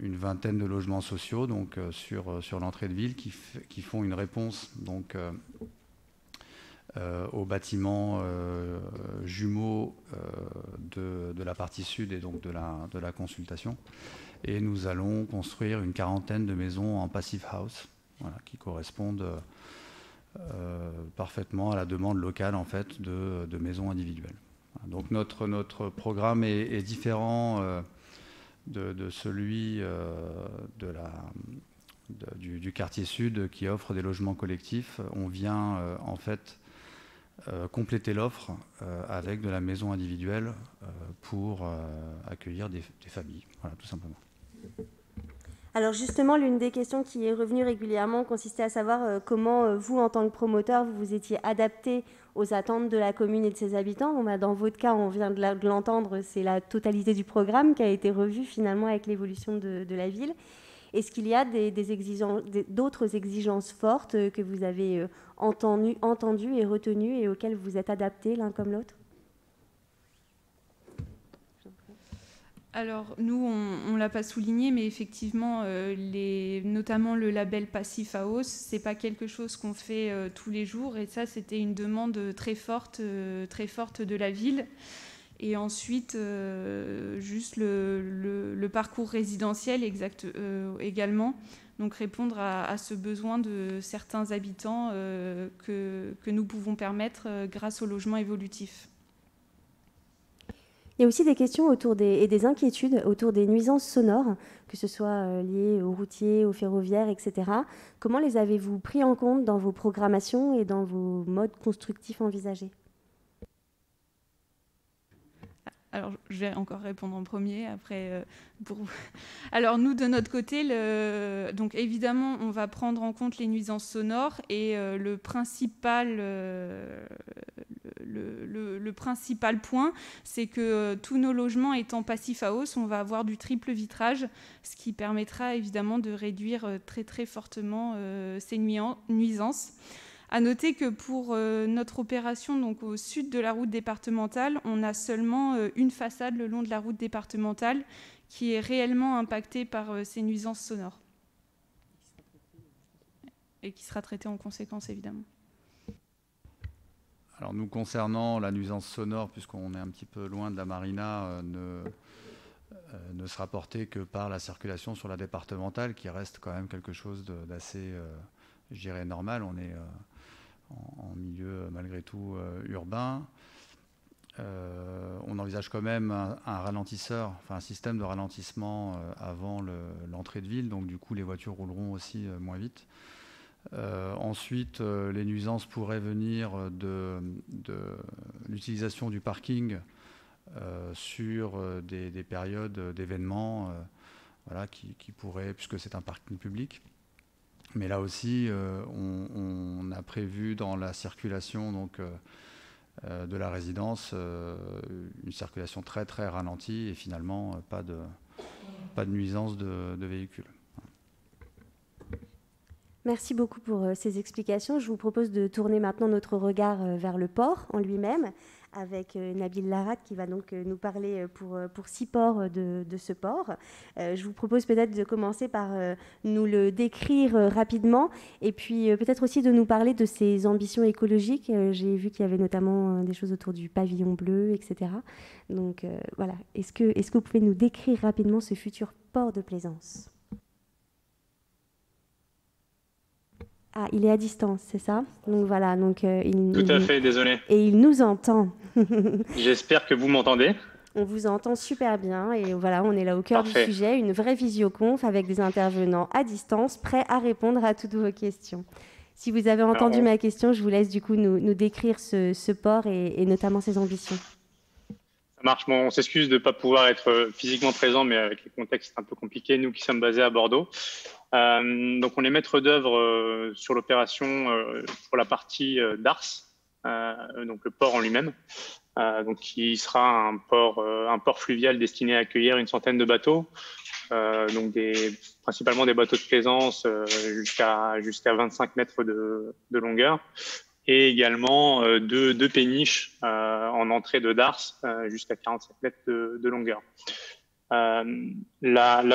une vingtaine de logements sociaux donc, sur l'entrée de ville qui font une réponse donc, aux bâtiments jumeaux de la partie sud et donc de la consultation. Et nous allons construire une quarantaine de maisons en passive house voilà, qui correspondent parfaitement à la demande locale en fait, de maisons individuelles. Donc notre programme est différent de celui du quartier sud qui offre des logements collectifs. On vient en fait compléter l'offre avec de la maison individuelle pour accueillir des familles, voilà, tout simplement. Alors justement, l'une des questions qui est revenue régulièrement consistait à savoir comment vous, en tant que promoteur, vous vous étiez adapté aux attentes de la commune et de ses habitants. Bon, bah, dans votre cas, on vient de l'entendre, c'est la totalité du programme qui a été revue finalement avec l'évolution de la ville. Est-ce qu'il y a d'autres exigences fortes que vous avez entendues et retenues et auxquelles vous êtes adaptés l'un comme l'autre ? Alors, nous, on ne l'a pas souligné, mais effectivement, notamment le label passif à hausse, ce n'est pas quelque chose qu'on fait tous les jours. Et ça, c'était une demande très forte de la ville. Et ensuite, juste le parcours résidentiel également. Donc, répondre à ce besoin de certains habitants que nous pouvons permettre grâce au logement évolutif. Il y a aussi des questions autour des inquiétudes autour des nuisances sonores, que ce soit liées aux routiers, aux ferroviaires, etc. Comment les avez-vous pris en compte dans vos programmations et dans vos modes constructifs envisagés? Alors, je vais encore répondre en premier, après pour vous. Alors, nous, de notre côté, donc évidemment, on va prendre en compte les nuisances sonores et le principal point, c'est que tous nos logements étant passifs à hausse, on va avoir du triple vitrage, ce qui permettra évidemment de réduire très fortement ces nuisances. À noter que pour notre opération donc au sud de la route départementale, on a seulement une façade le long de la route départementale qui est réellement impactée par ces nuisances sonores et qui sera traitée en conséquence évidemment. Alors nous concernant la nuisance sonore, puisqu'on est un petit peu loin de la marina, ne sera portée que par la circulation sur la départementale qui reste quand même quelque chose d'assez, je dirais, normal. On est... en milieu malgré tout urbain. On envisage quand même un ralentisseur, enfin un système de ralentissement avant l'entrée de ville, donc du coup les voitures rouleront aussi moins vite. Ensuite, les nuisances pourraient venir de l'utilisation du parking sur des périodes d'événements voilà, qui pourraient, puisque c'est un parking public. Mais là aussi, on a prévu dans la circulation donc, de la résidence une circulation très ralentie et finalement pas de nuisance de véhicules. Merci beaucoup pour ces explications. Je vous propose de tourner maintenant notre regard vers le port en lui-même avec Nabil Larade qui va donc nous parler pour SIPOR de ce port. Je vous propose peut-être de commencer par nous le décrire rapidement et puis peut-être aussi de nous parler de ses ambitions écologiques. J'ai vu qu'il y avait notamment des choses autour du pavillon bleu, etc. Donc voilà, est-ce que vous pouvez nous décrire rapidement ce futur port de plaisance? Ah, il est à distance, c'est ça? Donc voilà, donc Tout à fait, désolé. Et il nous entend. J'espère que vous m'entendez. On vous entend super bien et voilà, on est là au cœur du sujet, une vraie visioconf avec des intervenants à distance, prêts à répondre à toutes vos questions. Si vous avez entendu ma question, je vous laisse du coup nous décrire ce port et notamment ses ambitions. Ça marche, bon, on s'excuse de ne pas pouvoir être physiquement présent, mais avec les contextes un peu compliqués, nous qui sommes basés à Bordeaux. Donc on est maître d'œuvre sur l'opération pour la partie d'Ars, donc le port en lui-même, donc qui sera un port fluvial destiné à accueillir une centaine de bateaux, donc principalement des bateaux de plaisance jusqu'à 25 mètres de longueur, et également deux péniches en entrée de Dars jusqu'à 47 mètres de longueur. La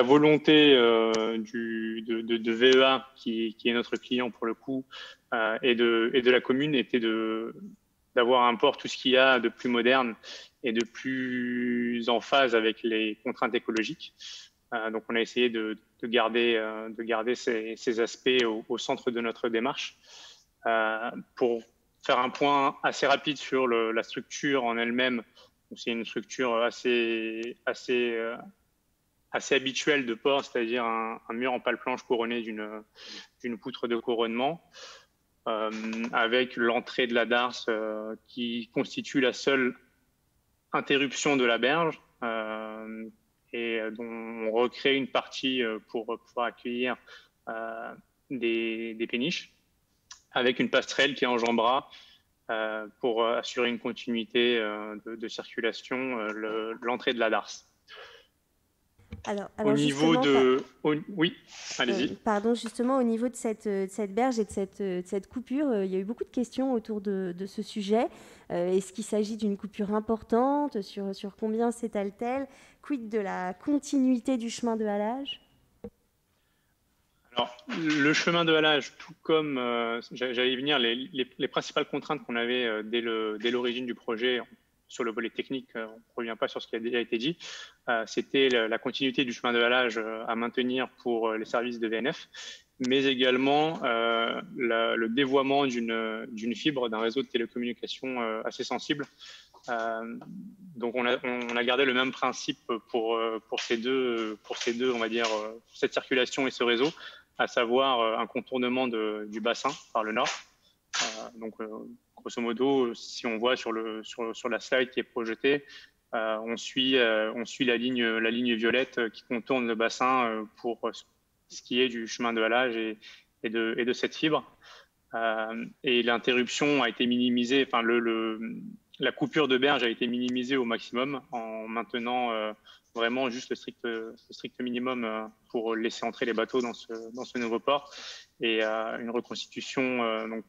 volonté de VEA, qui est notre client pour le coup, et de la commune, était d'avoir un port tout ce qu'il y a de plus moderne et de plus en phase avec les contraintes écologiques. Donc on a essayé de garder ces aspects au centre de notre démarche. Pour faire un point assez rapide sur la structure en elle-même, c'est une structure assez habituelle de port, c'est-à-dire un mur en pale-planche couronné d'une poutre de couronnement, avec l'entrée de la darse qui constitue la seule interruption de la berge, et dont on recrée une partie pour pouvoir accueillir des péniches, avec une passerelle qui enjambera pour assurer une continuité de circulation l'entrée de la darse. Alors au niveau de... Oui, allez-y. Pardon, justement, au niveau de cette berge et de cette coupure, il y a eu beaucoup de questions autour de ce sujet. Est-ce qu'il s'agit d'une coupure importante? Sur combien s'étale-t-elle? Quid de la continuité du chemin de halage? Alors, le chemin de halage, tout comme, j'allais venir, les principales contraintes qu'on avait dès l'origine du projet, sur le volet technique, on ne revient pas sur ce qui a déjà été dit, c'était la continuité du chemin de halage à maintenir pour les services de VNF, mais également le dévoiement d'une fibre, d'un réseau de télécommunications assez sensible. Donc on a gardé le même principe pour ces deux, on va dire, cette circulation et ce réseau, à savoir un contournement du bassin par le nord. Donc grosso modo, si on voit sur la slide qui est projetée, on suit la ligne violette qui contourne le bassin pour ce qui est du chemin de halage et de cette fibre. Et l'interruption a été minimisée, enfin la coupure de berge a été minimisée au maximum en maintenant vraiment juste le strict minimum pour laisser entrer les bateaux dans ce nouveau port, et une reconstitution donc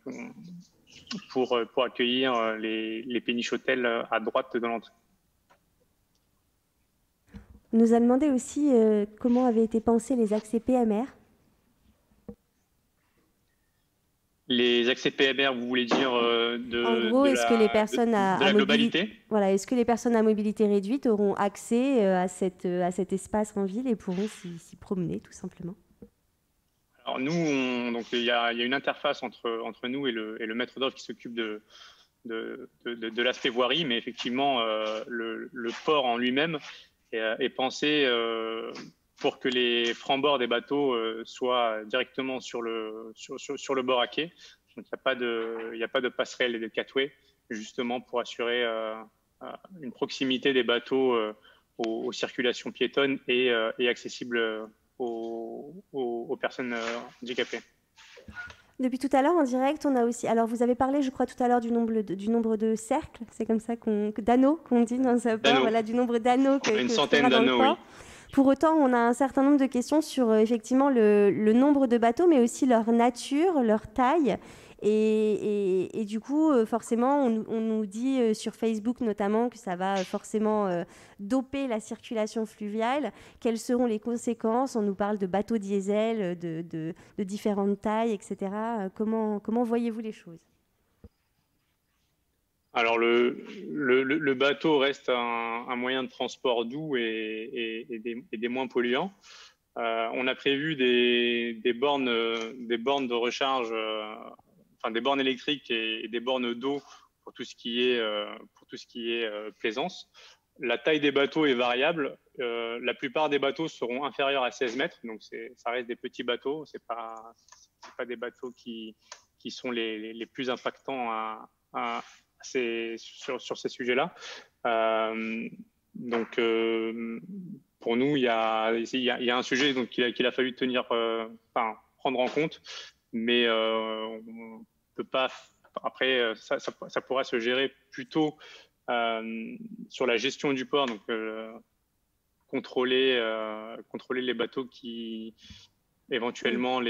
pour accueillir les péniches hôtels à droite de l'entrée. On nous a demandé aussi comment avaient été pensés les accès PMR. Les accès PMR, vous voulez dire en gros, est-ce que les personnes à mobilité réduite auront accès à cet espace en ville et pourront s'y promener, tout simplement? Alors nous, il y a une interface entre nous et le maître d'œuvre qui s'occupe de l'aspect voirie, mais effectivement, le port en lui-même est pensé pour que les francs-bords des bateaux soient directement sur le bord à quai. Donc, il n'y a pas de passerelle et de catway, justement pour assurer une proximité des bateaux aux circulations piétonnes et accessibles aux personnes handicapées. Depuis tout à l'heure, en direct, on a aussi... Alors, vous avez parlé, je crois, tout à l'heure du nombre de cercles, c'est comme ça d'anneaux qu'on dit dans ce port, voilà, du nombre d'anneaux. Une centaine d'anneaux, oui. Pour autant, on a un certain nombre de questions sur effectivement le nombre de bateaux, mais aussi leur nature, leur taille. Et du coup, forcément, on nous dit sur Facebook notamment que ça va forcément doper la circulation fluviale. Quelles seront les conséquences? On nous parle de bateaux diesel, de différentes tailles, etc. Comment voyez-vous les choses? Alors, le bateau reste un moyen de transport doux et des moins polluants. On a prévu des bornes de recharge, enfin des bornes électriques et des bornes d'eau pour tout ce qui est, plaisance. La taille des bateaux est variable. La plupart des bateaux seront inférieurs à 16 mètres, donc ça reste des petits bateaux. C'est pas des bateaux qui sont les plus impactants sur ces sujets-là. Pour nous, il y a un sujet donc qu'il a fallu tenir, prendre en compte, mais on peut pas. Après, ça pourra se gérer plutôt sur la gestion du port, donc contrôler les bateaux qui éventuellement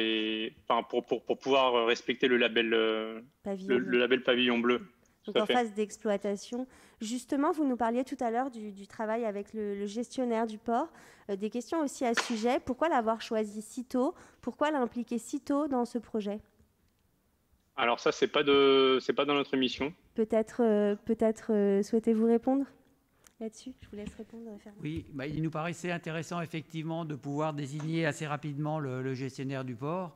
pour pouvoir respecter le label Pavillon Bleu. Donc en phase d'exploitation. Justement, vous nous parliez tout à l'heure du travail avec le gestionnaire du port. Des questions aussi à ce sujet. Pourquoi l'avoir choisi si tôt? Pourquoi l'impliquer si tôt dans ce projet? Alors ça, c'est pas dans notre mission. Peut-être souhaitez-vous répondre là-dessus? Je vous laisse répondre, Fernand. Oui, il nous paraissait intéressant effectivement de pouvoir désigner assez rapidement le gestionnaire du port,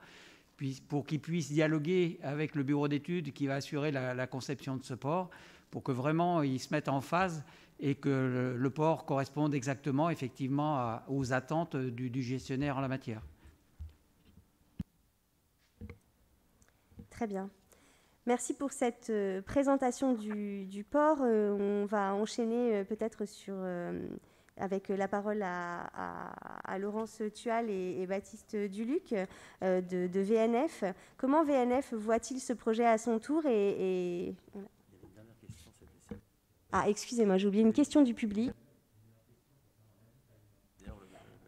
pour qu'ils puissent dialoguer avec le bureau d'études qui va assurer la conception de ce port, pour que vraiment ils se mettent en phase et que le port corresponde exactement, effectivement, aux attentes du gestionnaire en la matière. Très bien. Merci pour cette présentation du port. On va enchaîner peut-être sur... avec la parole à Laurence Tual et Baptiste Duluc de VNF. Comment VNF voit-il ce projet à son tour et... Ah, excusez-moi, j'ai oublié une question du public.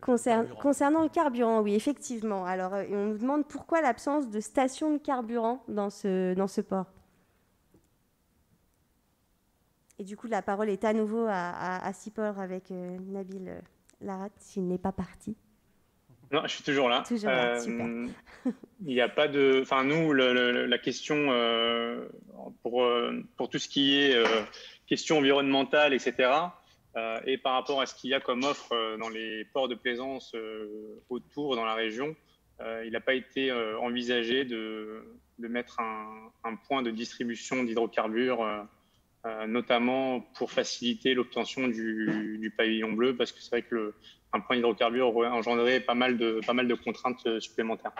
Concernant le carburant, oui, effectivement. Alors, on nous demande pourquoi l'absence de station de carburant dans ce port. Et du coup, la parole est à nouveau à SIPOR avec Nabil Larade, s'il n'est pas parti. Non, je suis toujours là. Toujours là, super. Il n'y a pas de... Enfin, nous, la question pour tout ce qui est question environnementale, etc., et par rapport à ce qu'il y a comme offre dans les ports de plaisance autour, dans la région, il n'a pas été envisagé de mettre un point de distribution d'hydrocarbures, notamment pour faciliter l'obtention du pavillon bleu, parce que c'est vrai que un point d'hydrocarbures engendrait pas mal de contraintes supplémentaires.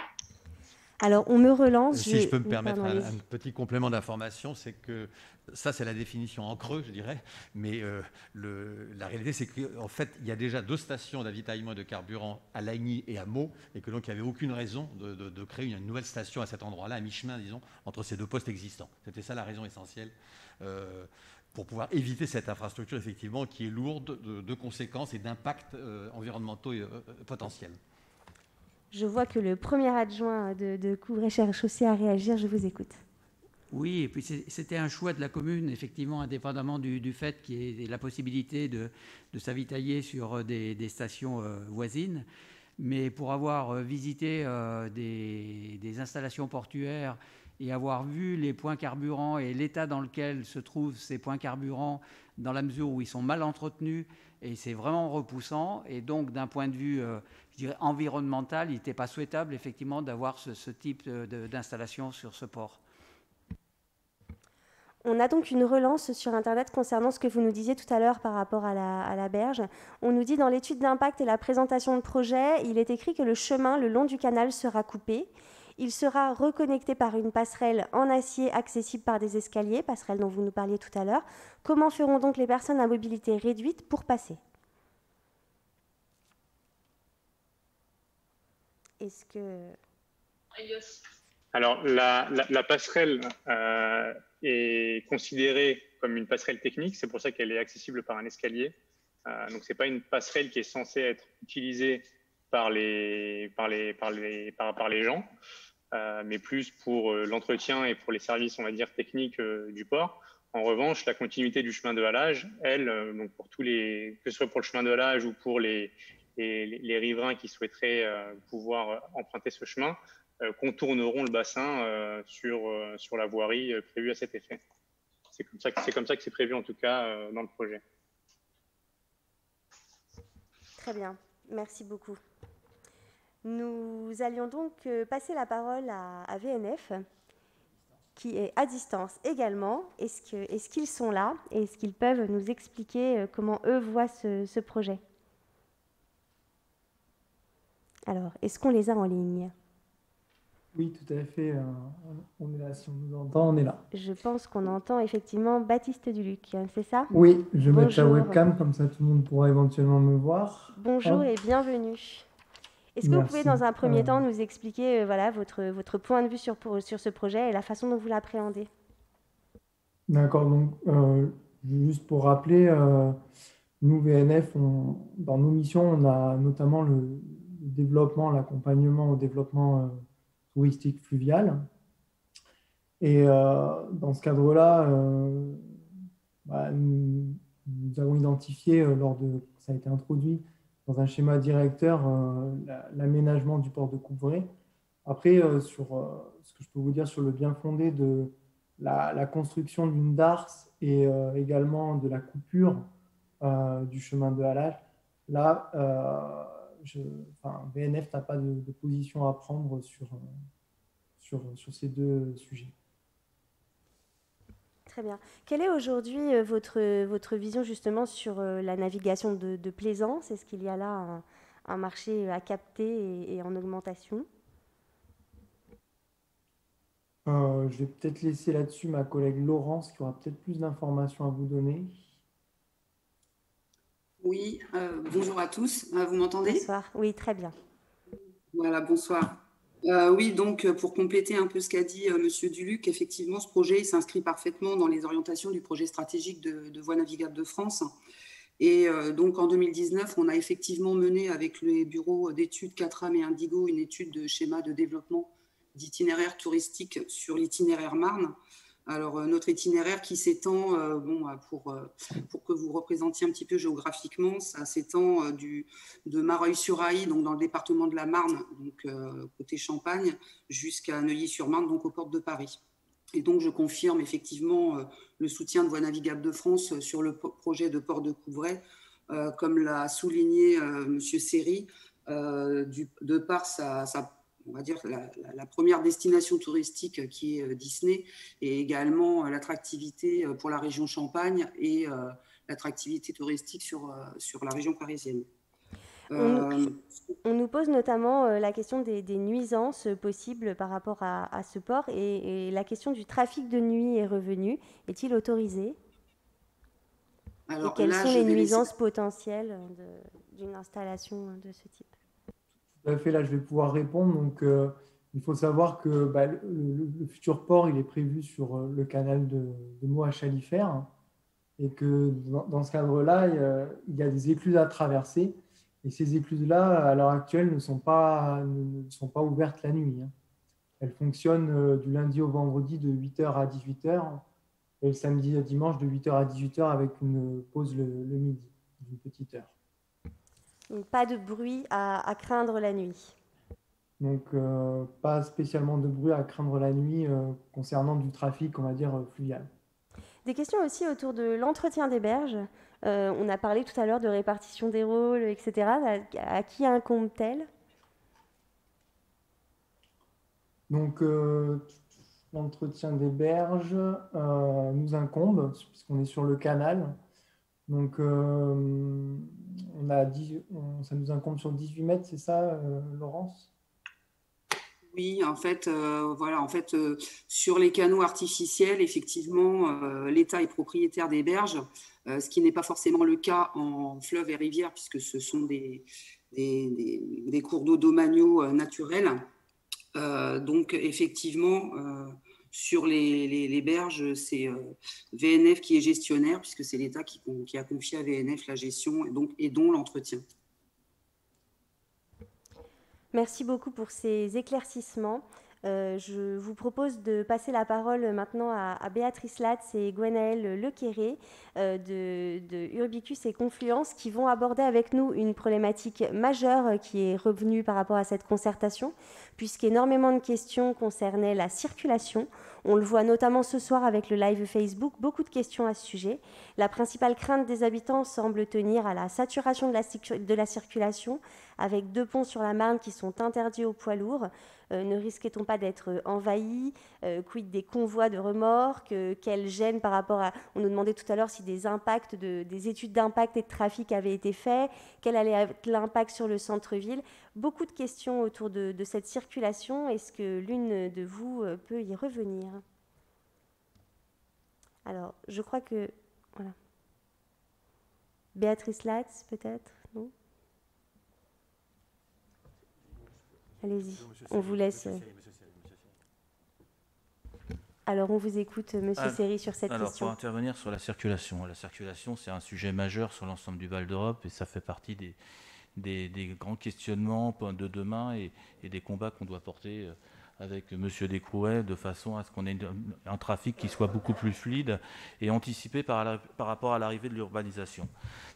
Alors, on me relance. Si je peux me permettre un petit complément d'information, c'est que ça, c'est la définition en creux, je dirais. Mais la réalité, c'est qu'en fait, il y a déjà 2 stations d'avitaillement de carburant à Lagny et à Meaux, et que donc, il n'y avait aucune raison de créer une nouvelle station à cet endroit-là, à mi-chemin, disons, entre ces 2 postes existants. C'était ça la raison essentielle. Pour pouvoir éviter cette infrastructure, effectivement, qui est lourde de conséquences et d'impacts environnementaux potentiels. Je vois que le premier adjoint de Coupvray cherche aussi à réagir. Je vous écoute. Oui, et puis c'était un choix de la commune, effectivement, indépendamment du fait qu'il y ait la possibilité de s'avitailler sur des stations voisines. Mais pour avoir visité des installations portuaires et avoir vu les points carburants et l'état dans lequel se trouvent ces points carburants, dans la mesure où ils sont mal entretenus, et c'est vraiment repoussant. Et donc, d'un point de vue, je dirais, environnemental, il n'était pas souhaitable, effectivement, d'avoir ce type d'installation sur ce port. On a donc une relance sur Internet concernant ce que vous nous disiez tout à l'heure par rapport à la berge. On nous dit, dans l'étude d'impact et la présentation de projet, il est écrit que le chemin le long du canal sera coupé. Il sera reconnecté par une passerelle en acier accessible par des escaliers, passerelle dont vous nous parliez tout à l'heure. Comment feront donc les personnes à mobilité réduite pour passer? Est-ce que... Alors, la passerelle est considérée comme une passerelle technique, c'est pour ça qu'elle est accessible par un escalier. Donc, ce n'est pas une passerelle qui est censée être utilisée par les gens. Mais plus pour l'entretien et pour les services, on va dire, techniques du port. En revanche, la continuité du chemin de halage, elle, donc pour que ce soit pour le chemin de halage ou pour les riverains qui souhaiteraient pouvoir emprunter ce chemin, contourneront le bassin sur la voirie prévue à cet effet. C'est comme ça que c'est prévu, en tout cas, dans le projet. Très bien, merci beaucoup. Nous allions donc passer la parole à VNF, qui est à distance également. Est-ce qu'ils sont là et est-ce qu'ils peuvent nous expliquer comment eux voient ce projet? Alors, est-ce qu'on les a en ligne? Oui, tout à fait. On est là. Si on nous entend, on est là. Je pense qu'on entend effectivement Baptiste Duluc, c'est ça? Oui, je vais mettre la webcam, comme ça tout le monde pourra éventuellement me voir. Bonjour et bienvenue. Est-ce que vous pouvez, dans un premier temps, nous expliquer voilà, votre point de vue sur ce projet et la façon dont vous l'appréhendez? D'accord. Donc, juste pour rappeler, nous, VNF, dans nos missions, on a notamment le développement, l'accompagnement au développement touristique fluvial. Et dans ce cadre-là, nous avons identifié, ça a été introduit, dans un schéma directeur, l'aménagement du port de Coupvray. Après, sur ce que je peux vous dire sur le bien fondé de la construction d'une darse et également de la coupure du chemin de halage, là, VNF n'a pas de position à prendre sur ces 2 sujets. Très bien. Quelle est aujourd'hui votre vision justement sur la navigation de plaisance? Est-ce qu'il y a là un marché à capter et en augmentation? Je vais peut-être laisser là-dessus ma collègue Laurence qui aura peut-être plus d'informations à vous donner. Oui, bonjour à tous. Vous m'entendez? Bonsoir, oui, très bien. Voilà, bonsoir. Oui, donc pour compléter un peu ce qu'a dit Monsieur Duluc, effectivement, ce projet s'inscrit parfaitement dans les orientations du projet stratégique de Voies navigables de France. Et donc en 2019, on a effectivement mené avec les bureaux d'études CATRAM et Indigo une étude de schéma de développement d'itinéraire touristique sur l'itinéraire Marne. Alors notre itinéraire qui s'étend, pour que vous représentiez un petit peu géographiquement, ça s'étend de Mareuil-sur-Aï, donc dans le département de la Marne, donc côté Champagne, jusqu'à Neuilly-sur-Marne, donc aux portes de Paris. Et donc je confirme effectivement le soutien de Voies navigables de France sur le projet de port de Coupvray, comme l'a souligné Monsieur Séry, de par sa on va dire la première destination touristique qui est Disney, et également l'attractivité pour la région Champagne et l'attractivité touristique sur la région parisienne. On nous pose notamment la question des nuisances possibles par rapport à ce port, et la question du trafic de nuit est revenue. Est-il autorisé? Alors, et quelles sont les nuisances potentielles d'une installation de ce type? Tout à fait, là je vais pouvoir répondre. Donc, il faut savoir que le futur port il est prévu sur le canal de Meaux à Chalifert, hein, et que dans ce cadre-là, il y a des écluses à traverser. Et ces écluses-là, à l'heure actuelle, ne sont pas ouvertes la nuit. Elles fonctionnent du lundi au vendredi de 8h à 18h et le samedi et dimanche de 8h à 18h avec une pause le midi, d'une petite heure. Donc, pas de bruit à craindre la nuit. Donc, pas spécialement de bruit à craindre la nuit concernant du trafic, on va dire, fluvial. Des questions aussi autour de l'entretien des berges. On a parlé tout à l'heure de répartition des rôles, etc. À qui incombe-t-elle? Donc, l'entretien des berges nous incombe, puisqu'on est sur le canal. Donc, ça nous incombe sur 18 mètres, c'est ça, Laurence? Oui, en fait, sur les canaux artificiels, effectivement, l'État est propriétaire des berges, ce qui n'est pas forcément le cas en fleuves et rivières, puisque ce sont des cours d'eau domaniaux naturels. Donc, effectivement, sur les berges, c'est VNF qui est gestionnaire, puisque c'est l'État qui a confié à VNF la gestion et dont l'entretien. Merci beaucoup pour ces éclaircissements. Je vous propose de passer la parole maintenant à Béatrice Latz et Gwenaëlle Lequerré de Urbicus et Confluence, qui vont aborder avec nous une problématique majeure qui est revenue par rapport à cette concertation, puisqu'énormément de questions concernaient la circulation. On le voit notamment ce soir avec le live Facebook, beaucoup de questions à ce sujet. La principale crainte des habitants semble tenir à la saturation de la circulation, avec deux ponts sur la Marne qui sont interdits aux poids lourds. Ne risquait-on pas d'être envahi? Quid des convois de remorques? Quelle gêne par rapport à... On nous demandait tout à l'heure si des études d'impact et de trafic avaient été faites. Quel allait être l'impact sur le centre-ville? Beaucoup de questions autour de cette circulation. Est-ce que l'une de vous peut y revenir? Alors, je crois que... Voilà. Béatrice Latz, peut-être? Non? Allez-y, on vous laisse. Alors, on vous écoute, Monsieur Séry, sur cette question. Alors, pour intervenir sur la circulation. La circulation, c'est un sujet majeur sur l'ensemble du Val d'Europe, et ça fait partie des grands questionnements de demain et des combats qu'on doit porter avec M. Descrouet, de façon à ce qu'on ait un trafic qui soit beaucoup plus fluide et anticipé par rapport à l'arrivée de l'urbanisation.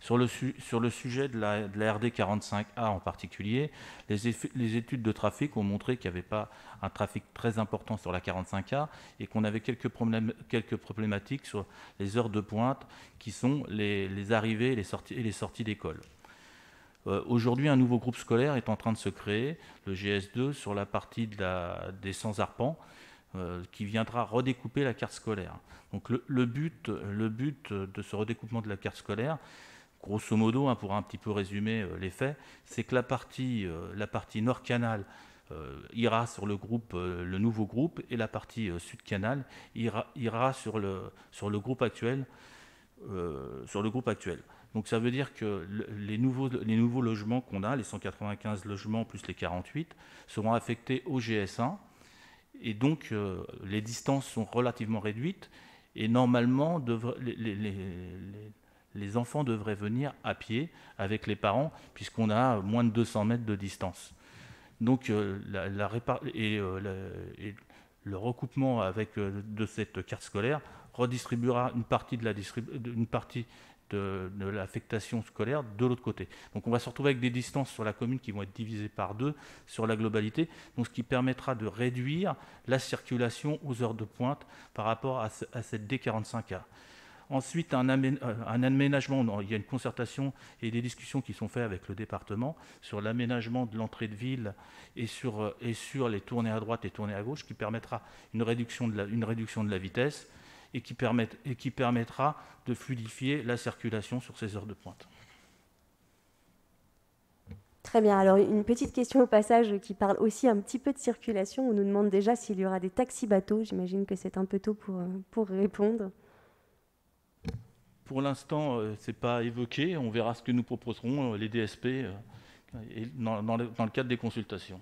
Sur le sujet de la RD 45A en particulier, les études de trafic ont montré qu'il n'y avait pas un trafic très important sur la 45A et qu'on avait quelques problématiques sur les heures de pointe qui sont les arrivées et les sorties d'école. Aujourd'hui, un nouveau groupe scolaire est en train de se créer, le GS2, sur la partie des sans-arpents, qui viendra redécouper la carte scolaire. Donc le but de ce redécoupement de la carte scolaire, grosso modo, hein, pour un petit peu résumer les faits, c'est que la partie nord-canal ira sur le nouveau groupe, et la partie sud-canal ira sur le groupe actuel. Donc ça veut dire que les nouveaux logements qu'on a, les 195 logements plus les 48, seront affectés au GS1. Et donc les distances sont relativement réduites. Et normalement, les enfants devraient venir à pied avec les parents, puisqu'on a moins de 200 mètres de distance. Donc le recoupement de cette carte scolaire redistribuera une partie de l'affectation scolaire de l'autre côté. Donc on va se retrouver avec des distances sur la commune qui vont être divisées par 2 sur la globalité, donc ce qui permettra de réduire la circulation aux heures de pointe par rapport à cette D45A. Ensuite, un aménagement, il y a une concertation et des discussions qui sont faites avec le département sur l'aménagement de l'entrée de ville et sur les tournées à droite et tournées à gauche, qui permettra une réduction de la vitesse et qui permettra de fluidifier la circulation sur ces heures de pointe. Très bien. Alors, une petite question au passage qui parle aussi un petit peu de circulation. On nous demande déjà s'il y aura des taxis-bateaux. J'imagine que c'est un peu tôt pour répondre. Pour l'instant, ce n'est pas évoqué. On verra ce que nous proposerons, les DSP, dans le cadre des consultations.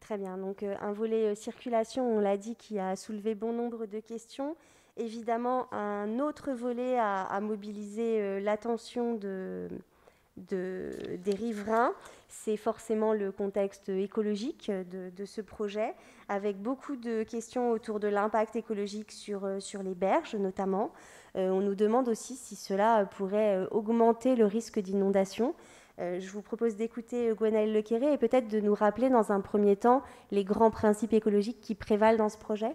Très bien. Donc, un volet circulation, on l'a dit, qui a soulevé bon nombre de questions. Évidemment, un autre volet à mobiliser l'attention des riverains, c'est forcément le contexte écologique de ce projet, avec beaucoup de questions autour de l'impact écologique sur les berges, notamment. On nous demande aussi si cela pourrait augmenter le risque d'inondation. Je vous propose d'écouter Gwenaëlle Lequerré et peut-être de nous rappeler dans un premier temps les grands principes écologiques qui prévalent dans ce projet.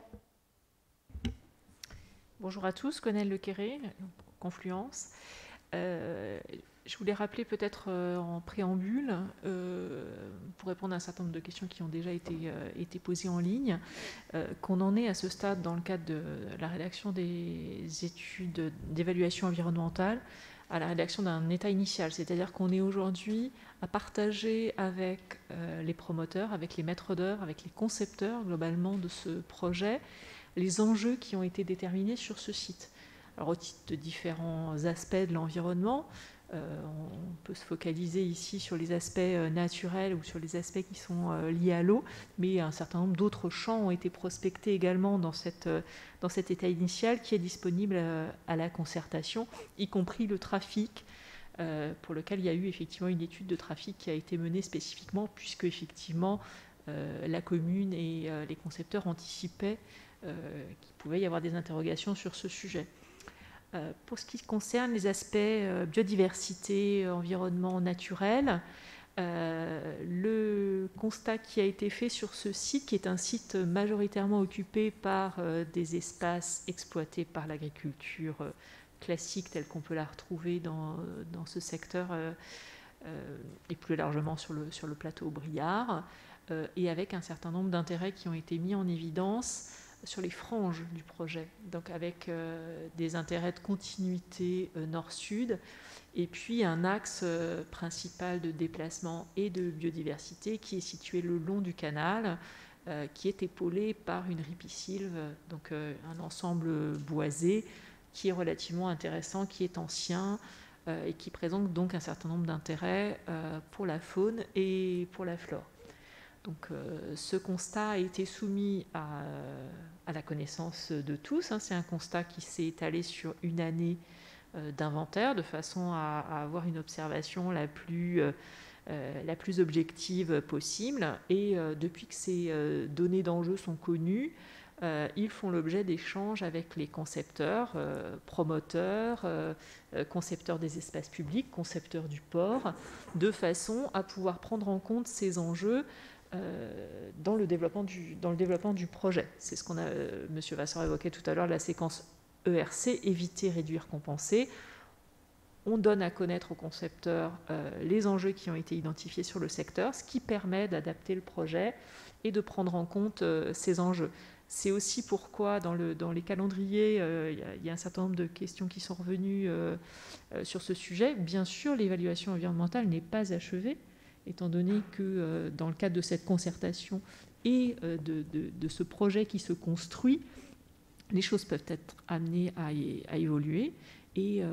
Bonjour à tous, Gwenaëlle Lequerré, Confluence. Je voulais rappeler peut-être en préambule, pour répondre à un certain nombre de questions qui ont déjà été posées en ligne, qu'on en est à ce stade dans le cadre de la rédaction des études d'évaluation environnementale à la rédaction d'un état initial, c'est-à-dire qu'on est aujourd'hui à partager avec les promoteurs, avec les maîtres d'œuvre, avec les concepteurs globalement de ce projet, les enjeux qui ont été déterminés sur ce site. Alors, au titre de différents aspects de l'environnement, on peut se focaliser ici sur les aspects naturels ou sur les aspects qui sont liés à l'eau, mais un certain nombre d'autres champs ont été prospectés également dans cet état initial qui est disponible à la concertation, y compris le trafic, pour lequel il y a eu effectivement une étude de trafic qui a été menée spécifiquement, puisque effectivement la commune et les concepteurs anticipaient qu'il pouvait y avoir des interrogations sur ce sujet. Pour ce qui concerne les aspects biodiversité, environnement naturel, le constat qui a été fait sur ce site, qui est un site majoritairement occupé par des espaces exploités par l'agriculture classique telle qu'on peut la retrouver dans ce secteur et plus largement sur le plateau Aubriard, et avec un certain nombre d'intérêts qui ont été mis en évidence sur les franges du projet, donc avec des intérêts de continuité nord-sud, et puis un axe principal de déplacement et de biodiversité qui est situé le long du canal, qui est épaulé par une ripisylve, donc un ensemble boisé qui est relativement intéressant, qui est ancien et qui présente donc un certain nombre d'intérêts pour la faune et pour la flore. Donc, ce constat a été soumis à la connaissance de tous. C'est un constat qui s'est étalé sur une année d'inventaire, de façon à avoir une observation la plus objective possible. Et depuis que ces données d'enjeu sont connues, ils font l'objet d'échanges avec les concepteurs, promoteurs, concepteurs des espaces publics, concepteurs du port, de façon à pouvoir prendre en compte ces enjeux dans le développement du projet. C'est ce qu'on a, M. Vassor évoquait tout à l'heure, la séquence ERC, éviter, réduire, compenser. On donne à connaître aux concepteurs les enjeux qui ont été identifiés sur le secteur, ce qui permet d'adapter le projet et de prendre en compte ces enjeux. C'est aussi pourquoi, dans les calendriers, il y a un certain nombre de questions qui sont revenues sur ce sujet. Bien sûr, l'évaluation environnementale n'est pas achevée, étant donné que dans le cadre de cette concertation et de ce projet qui se construit, les choses peuvent être amenées à évoluer. Et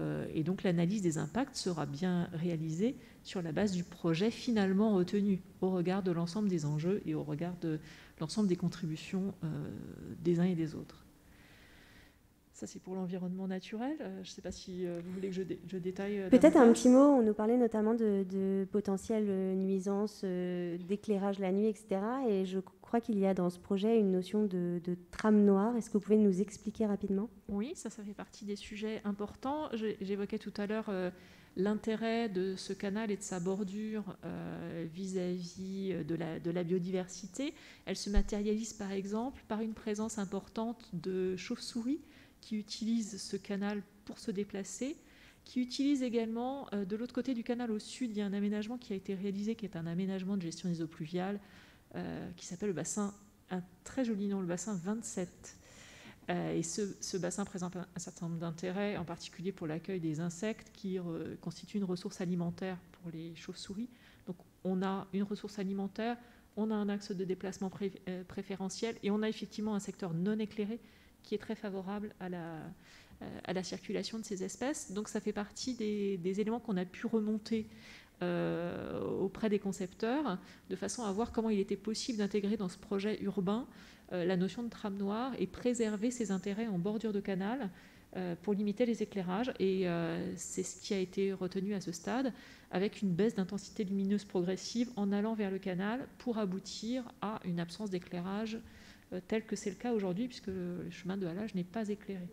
donc l'analyse des impacts sera bien réalisée sur la base du projet finalement retenu au regard de l'ensemble des enjeux et au regard de l'ensemble des contributions des uns et des autres. Ça, c'est pour l'environnement naturel. Je ne sais pas si vous voulez que je détaille. Peut-être un petit mot. On nous parlait notamment de potentielles nuisances, d'éclairage la nuit, etc. Et je crois qu'il y a dans ce projet une notion de trame noire. Est-ce que vous pouvez nous expliquer rapidement? Oui, ça fait partie des sujets importants. J'évoquais tout à l'heure l'intérêt de ce canal et de sa bordure vis-à-vis de la biodiversité. Elle se matérialise, par exemple, par une présence importante de chauves-souris qui utilisent ce canal pour se déplacer, qui utilisent également, de l'autre côté du canal au sud, il y a un aménagement qui a été réalisé, qui est un aménagement de gestion des eaux pluviales, qui s'appelle le bassin, un très joli nom, le bassin 27. Et ce bassin présente un certain nombre d'intérêts, en particulier pour l'accueil des insectes, qui constituent une ressource alimentaire pour les chauves-souris. Donc on a une ressource alimentaire, on a un axe de déplacement préférentiel, et on a effectivement un secteur non éclairé, qui est très favorable à la circulation de ces espèces. Donc ça fait partie des éléments qu'on a pu remonter auprès des concepteurs, de façon à voir comment il était possible d'intégrer dans ce projet urbain la notion de trame noire et préserver ses intérêts en bordure de canal pour limiter les éclairages. Et c'est ce qui a été retenu à ce stade, avec une baisse d'intensité lumineuse progressive en allant vers le canal pour aboutir à une absence d'éclairage tel que c'est le cas aujourd'hui, puisque le chemin de halage n'est pas éclairé.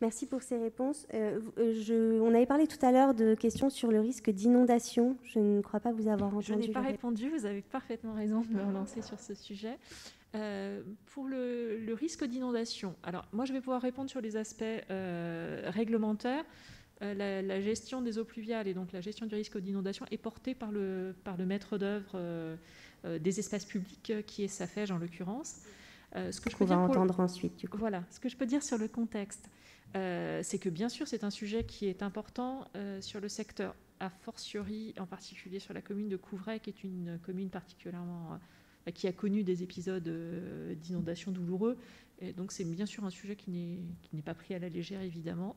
Merci pour ces réponses. On avait parlé tout à l'heure de questions sur le risque d'inondation. Je ne crois pas vous avoir entendu. Je n'ai pas répondu, vous avez parfaitement raison de me relancer sur ce sujet. Pour le risque d'inondation, alors moi je vais pouvoir répondre sur les aspects réglementaires. La gestion des eaux pluviales et donc la gestion du risque d'inondation est portée par le maître d'œuvre des espaces publics, qui est Safège en l'occurrence. Ce que je peux dire sur le contexte, c'est que bien sûr c'est un sujet qui est important sur le secteur, a fortiori en particulier sur la commune de Coupvray, qui est une commune particulièrement qui a connu des épisodes d'inondations douloureux. Et donc c'est bien sûr un sujet qui n'est pas pris à la légère, évidemment.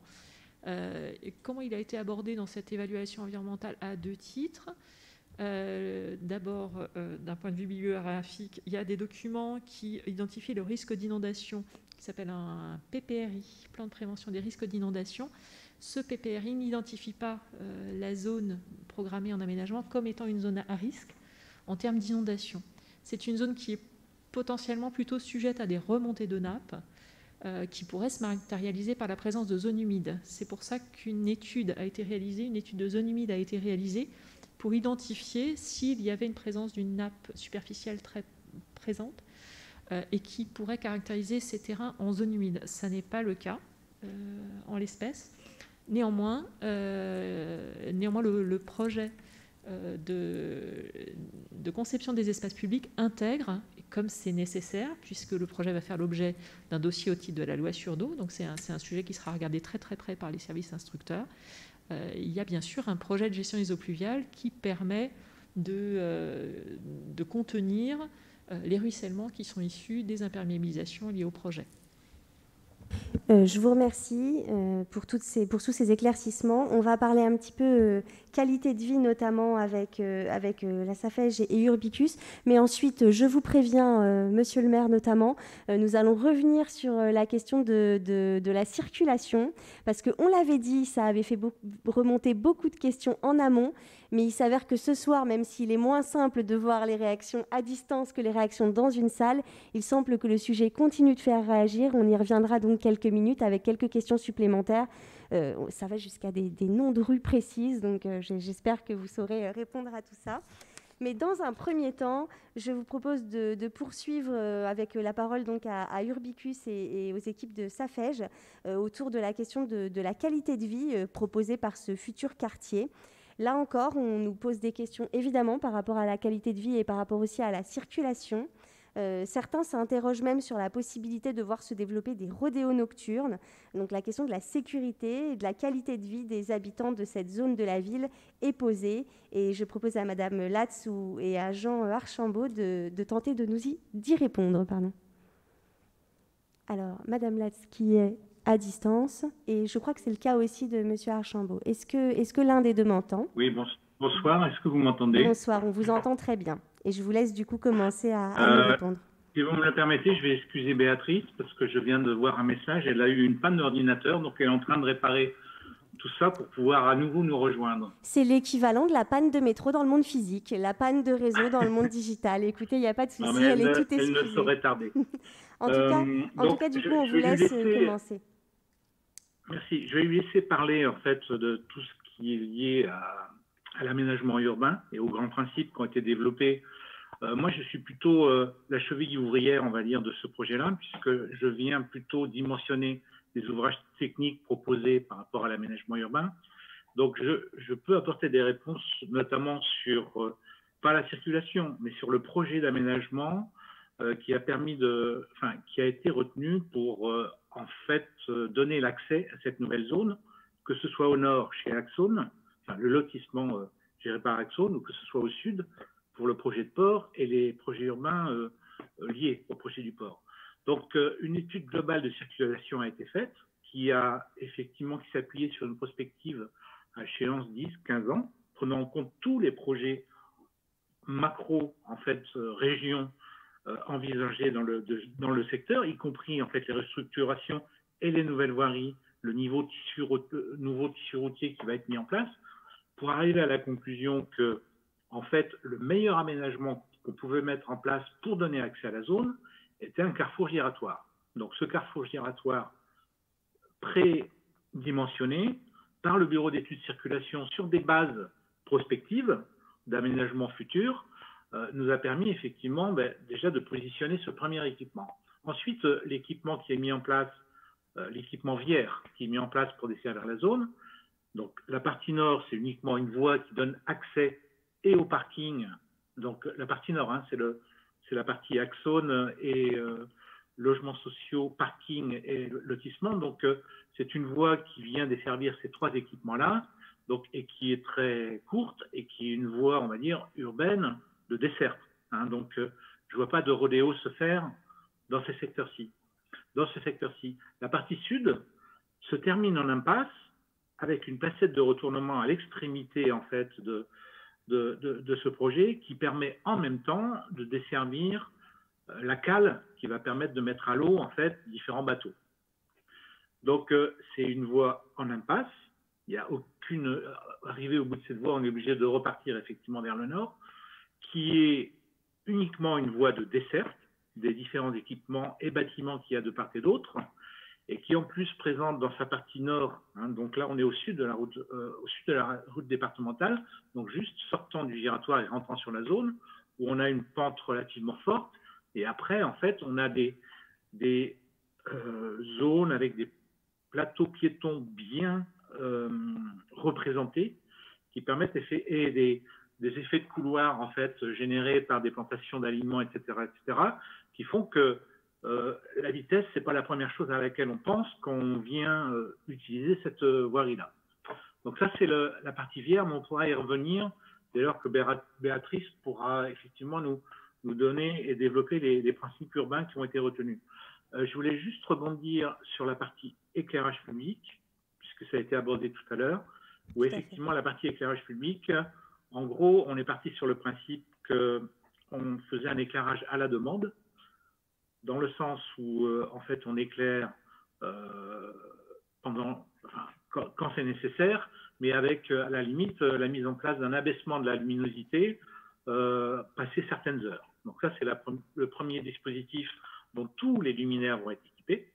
Et comment il a été abordé dans cette évaluation environnementale? À deux titres. D'abord, d'un point de vue bibliographique, il y a des documents qui identifient le risque d'inondation, qui s'appelle un PPRI, plan de prévention des risques d'inondation. Ce PPRI n'identifie pas la zone programmée en aménagement comme étant une zone à risque en termes d'inondation. C'est une zone qui est potentiellement plutôt sujette à des remontées de nappes, qui pourrait se matérialiser par la présence de zones humides. C'est pour ça qu'une étude a été réalisée, une étude de zones humides a été réalisée pour identifier s'il y avait une présence d'une nappe superficielle très présente et qui pourrait caractériser ces terrains en zone humide. Ça n'est pas le cas en l'espèce. Néanmoins le projet de conception des espaces publics intègre, comme c'est nécessaire, puisque le projet va faire l'objet d'un dossier au titre de la loi Surdeau, donc c'est un sujet qui sera regardé très très près par les services instructeurs. Il y a bien sûr un projet de gestion des eaux pluviales qui permet de contenir les ruissellements qui sont issus des imperméabilisations liées au projet. Je vous remercie pour tous ces éclaircissements. On va parler un petit peu qualité de vie, notamment avec la Safège et Urbicus. Mais ensuite, je vous préviens, monsieur le maire notamment, nous allons revenir sur la question de la circulation. Parce qu'on l'avait dit, ça avait fait remonter beaucoup de questions en amont. Mais il s'avère que ce soir, même s'il est moins simple de voir les réactions à distance que les réactions dans une salle, il semble que le sujet continue de faire réagir. On y reviendra donc quelques minutes avec quelques questions supplémentaires. Ça va jusqu'à des noms de rues précises, donc j'espère que vous saurez répondre à tout ça. Mais dans un premier temps, je vous propose de poursuivre avec la parole donc à Urbicus et aux équipes de Safège autour de la question de la qualité de vie proposée par ce futur quartier. Là encore, on nous pose des questions évidemment par rapport à la qualité de vie et par rapport aussi à la circulation. Certains s'interrogent même sur la possibilité de voir se développer des rodéos nocturnes. Donc la question de la sécurité et de la qualité de vie des habitants de cette zone de la ville est posée. Et je propose à Madame Latz et à Jean Archambault de tenter de nous d'y répondre. Alors, Madame Latz, qui est à distance, et je crois que c'est le cas aussi de Monsieur Archambault. Est-ce que l'un des deux m'entend? Oui, bonsoir, est-ce que vous m'entendez? Bonsoir, on vous entend très bien. Et je vous laisse du coup commencer à répondre. Si vous me le permettez, je vais excuser Béatrice, parce que je viens de voir un message, elle a eu une panne d'ordinateur, donc elle est en train de réparer tout ça pour pouvoir à nouveau nous rejoindre. C'est l'équivalent de la panne de métro dans le monde physique, la panne de réseau dans le monde digital. Écoutez, il n'y a pas de souci, elle est toute excusée. Elle ne saurait tarder. en tout cas, du coup, on vous laisse commencer. Merci. Je vais lui laisser parler, en fait, de tout ce qui est lié à l'aménagement urbain et aux grands principes qui ont été développés. Moi, je suis plutôt la cheville ouvrière, on va dire, de ce projet-là, puisque je viens plutôt dimensionner des ouvrages techniques proposés par rapport à l'aménagement urbain. Donc, je peux apporter des réponses, notamment sur, pas la circulation, mais sur le projet d'aménagement qui a été retenu pour, en fait, donner l'accès à cette nouvelle zone, que ce soit au nord chez Axone, enfin, le lotissement géré par Axone, ou que ce soit au sud pour le projet de port et les projets urbains liés au projet du port. Donc, une étude globale de circulation a été faite, qui s'appuyait sur une prospective à échéance 10-15 ans, prenant en compte tous les projets macro, en fait, régions envisagés dans le secteur, y compris, en fait, les restructurations et les nouvelles voiries, le nouveau tissu routier qui va être mis en place, pour arriver à la conclusion que, en fait, le meilleur aménagement qu'on pouvait mettre en place pour donner accès à la zone était un carrefour giratoire. Donc, ce carrefour giratoire pré-dimensionné par le bureau d'études circulation sur des bases prospectives d'aménagement futur nous a permis effectivement déjà de positionner ce premier équipement. Ensuite, l'équipement qui est mis en place, l'équipement Vière qui est mis en place pour desservir la zone. Donc, la partie nord, c'est uniquement une voie qui donne accès et au parking. Donc, la partie nord, hein, c'est la partie Axone et logements sociaux, parking et lotissement. Donc, c'est une voie qui vient desservir ces trois équipements-là, donc, et qui est très courte et qui est une voie, on va dire, urbaine de desserte. Hein. Donc, je ne vois pas de rodéo se faire dans ces secteurs-ci. La partie sud se termine en impasse avec une placette de retournement à l'extrémité, en fait, de ce projet qui permet en même temps de desservir la cale qui va permettre de mettre à l'eau en fait différents bateaux. Donc c'est une voie en impasse, il n'y a aucune arrivée au bout de cette voie, on est obligé de repartir effectivement vers le nord, qui est uniquement une voie de desserte des différents équipements et bâtiments qu'il y a de part et d'autre, et qui en plus présente dans sa partie nord, hein, donc là on est au sud de la route départementale, donc juste sortant du giratoire et rentrant sur la zone, où on a une pente relativement forte, et après en fait on a des zones avec des plateaux piétons bien représentés, qui permettent des effets de couloir en fait générés par des plantations d'aliments, etc., qui font que la vitesse, ce n'est pas la première chose à laquelle on pense quand on vient utiliser cette voirie-là. Donc ça, c'est la partie Vière, mais on pourra y revenir dès lors que Béatrice pourra effectivement nous donner et développer les principes urbains qui ont été retenus. Je voulais juste rebondir sur la partie éclairage public, puisque ça a été abordé tout à l'heure, où effectivement la partie éclairage public, en gros, on est parti sur le principe qu'on faisait un éclairage à la demande, dans le sens où, en fait, on éclaire quand c'est nécessaire, mais avec, à la limite, la mise en place d'un abaissement de la luminosité passé certaines heures. Donc ça, c'est le premier dispositif dont tous les luminaires vont être équipés.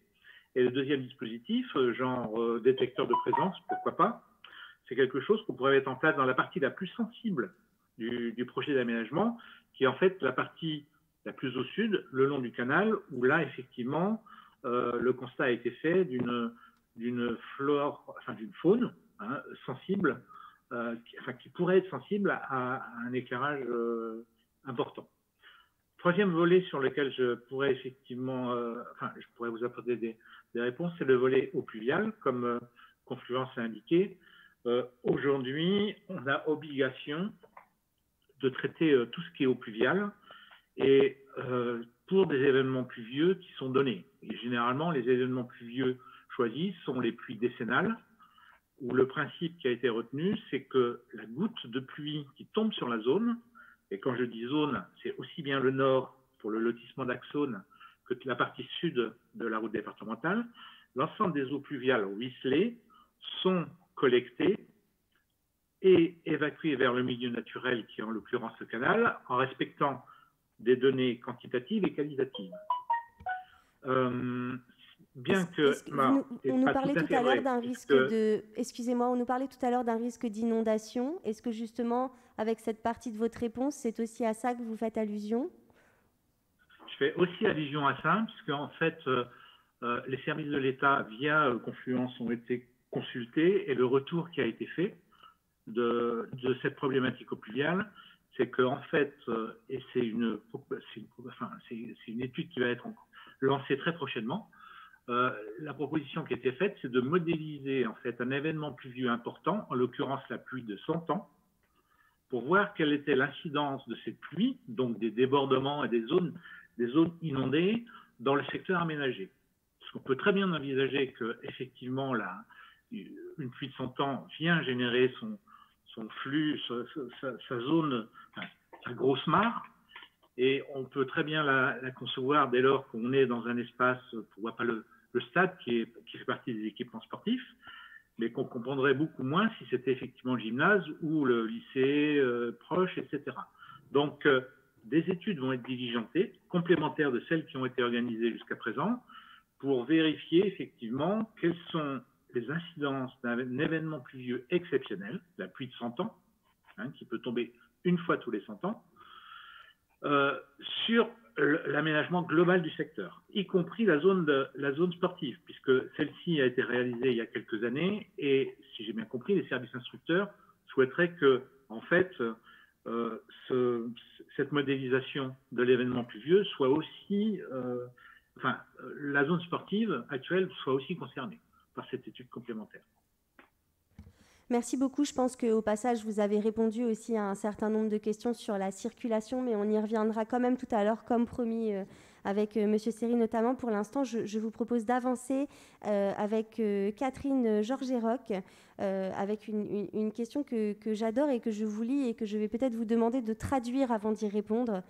Et le deuxième dispositif, genre détecteur de présence, pourquoi pas, c'est quelque chose qu'on pourrait mettre en place dans la partie la plus sensible du projet d'aménagement, qui est en fait la partie la plus au sud, le long du canal, où là, effectivement, le constat a été fait d'une faune hein, sensible, qui pourrait être sensible à un éclairage important. Troisième volet sur lequel je pourrais effectivement, je pourrais vous apporter des réponses, c'est le volet au pluvial, comme Confluence a indiqué. Aujourd'hui, on a obligation de traiter tout ce qui est au pluvial, et pour des événements pluvieux qui sont donnés. Et généralement, les événements pluvieux choisis sont les pluies décennales, où le principe qui a été retenu, c'est que la goutte de pluie qui tombe sur la zone, et quand je dis zone, c'est aussi bien le nord pour le lotissement d'Axone que la partie sud de la route départementale, l'ensemble des eaux pluviales ruisselées sont collectées et évacuées vers le milieu naturel, qui est en l'occurrence le canal, en respectant des données quantitatives et qualitatives. Bien que on nous parlait tout à l'heure d'un risque de, excusez-moi, on nous parlait tout à l'heure d'un risque d'inondation. Est-ce que justement, avec cette partie de votre réponse, c'est aussi à ça que vous faites allusion? Je fais aussi allusion à ça, puisque en fait, les services de l'État via Confluence ont été consultés et le retour qui a été fait de cette problématique au pluvial, c'est que en fait, et c'est une étude qui va être lancée très prochainement. La proposition qui a été faite, c'est de modéliser en fait un événement pluvieux important, en l'occurrence la pluie de 100 ans, pour voir quelle était l'incidence de cette pluie, donc des débordements et des zones inondées dans le secteur aménagé. Parce qu'on peut très bien envisager que effectivement une pluie de 100 ans vient générer son flux, sa zone, sa grosse mare. Et on peut très bien la concevoir dès lors qu'on est dans un espace, pourquoi pas le stade qui fait partie des équipements sportifs, mais qu'on comprendrait beaucoup moins si c'était effectivement le gymnase ou le lycée proche, etc. Donc, des études vont être diligentées, complémentaires de celles qui ont été organisées jusqu'à présent, pour vérifier effectivement quelles sont les incidences d'un événement pluvieux exceptionnel, la pluie de 100 ans, hein, qui peut tomber une fois tous les 100 ans, sur l'aménagement global du secteur, y compris la zone sportive, puisque celle-ci a été réalisée il y a quelques années et, si j'ai bien compris, les services instructeurs souhaiteraient que, en fait, cette modélisation de l'événement pluvieux soit aussi, la zone sportive actuelle soit aussi concernée par cette étude complémentaire. Merci beaucoup. Je pense qu'au passage, vous avez répondu aussi à un certain nombre de questions sur la circulation, mais on y reviendra quand même tout à l'heure, comme promis, avec M. Séry notamment. Pour l'instant, je vous propose d'avancer avec Catherine Georges-Héroc, avec une question que j'adore et que je vous lis et que je vais peut-être vous demander de traduire avant d'y répondre.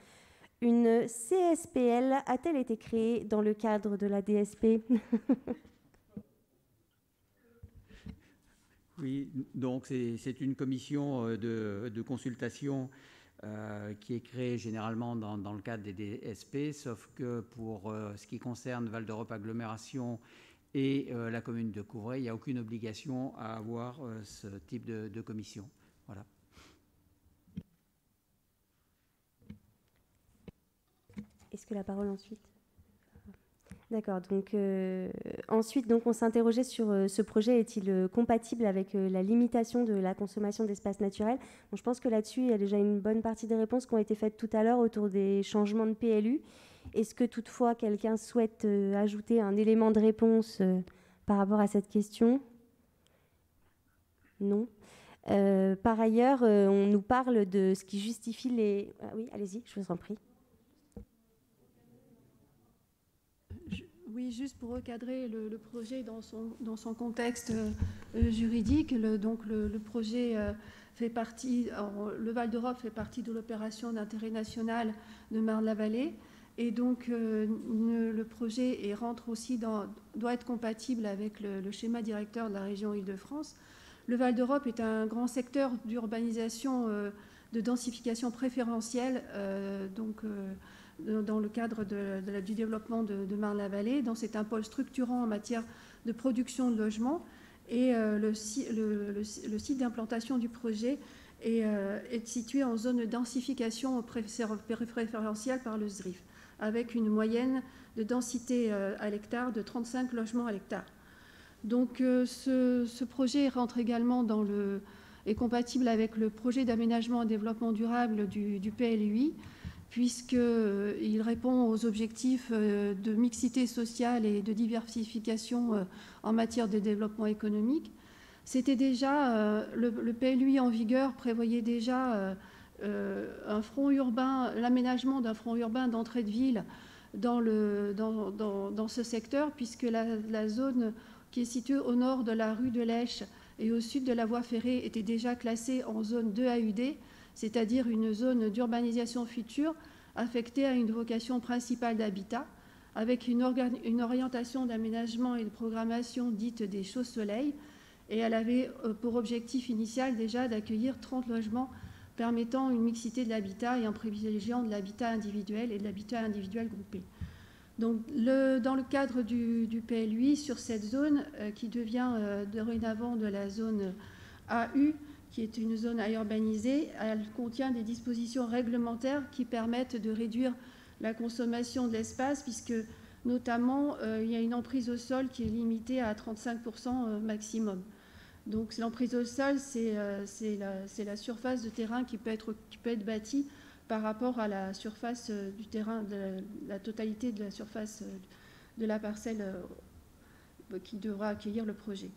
Une CSPL a-t-elle été créée dans le cadre de la DSP ? Oui, donc c'est une commission de consultation qui est créée généralement dans le cadre des DSP, sauf que pour ce qui concerne Val d'Europe Agglomération et la commune de Coupvray, il n'y a aucune obligation à avoir ce type de commission. Voilà. Est-ce que la parole ensuite ? D'accord. Donc ensuite, donc on s'interrogeait sur ce projet est-il compatible avec la limitation de la consommation d'espaces naturels. Bon, je pense que là-dessus, il y a déjà une bonne partie des réponses qui ont été faites tout à l'heure autour des changements de PLU. Est-ce que toutefois quelqu'un souhaite ajouter un élément de réponse par rapport à cette question? Non. Par ailleurs, on nous parle de ce qui justifie les. Ah, oui, allez-y, je vous en prie. Oui, juste pour recadrer le projet dans son contexte juridique. Donc le projet fait partie, le Val d'Europe fait partie de l'opération d'intérêt national de Marne-la-Vallée. Et donc le projet doit être compatible avec le schéma directeur de la région Île-de-France. Le Val d'Europe est un grand secteur d'urbanisation, de densification préférentielle. Dans le cadre du développement de Marne-la-Vallée. C'est un pôle structurant en matière de production de logements et le site d'implantation du projet est situé en zone de densification préférentielle par le SDRIF, avec une moyenne de densité à l'hectare de 35 logements à l'hectare. Donc ce projet rentre également est compatible avec le projet d'aménagement et développement durable du PLUI, puisqu'il répond aux objectifs de mixité sociale et de diversification en matière de développement économique. C'était déjà, le PLUI en vigueur prévoyait déjà un front urbain, l'aménagement d'un front urbain d'entrée de ville dans ce secteur, puisque la zone qui est située au nord de la rue de l'Èche et au sud de la voie ferrée, était déjà classée en zone 2 AUD, c'est-à-dire une zone d'urbanisation future affectée à une vocation principale d'habitat, avec une orientation d'aménagement et de programmation dite des chauds-soleils, et elle avait pour objectif initial déjà d'accueillir 30 logements permettant une mixité de l'habitat et en privilégiant de l'habitat individuel et de l'habitat individuel groupé. Donc, dans le cadre du PLUI, sur cette zone qui devient dorénavant de la zone AU, qui est une zone à urbaniser, elle contient des dispositions réglementaires qui permettent de réduire la consommation de l'espace, puisque notamment il y a une emprise au sol qui est limitée à 35% maximum. Donc l'emprise au sol, c'est la surface de terrain qui peut être bâtie par rapport à la surface du terrain, la totalité de la surface de la parcelle qui devra accueillir le projet.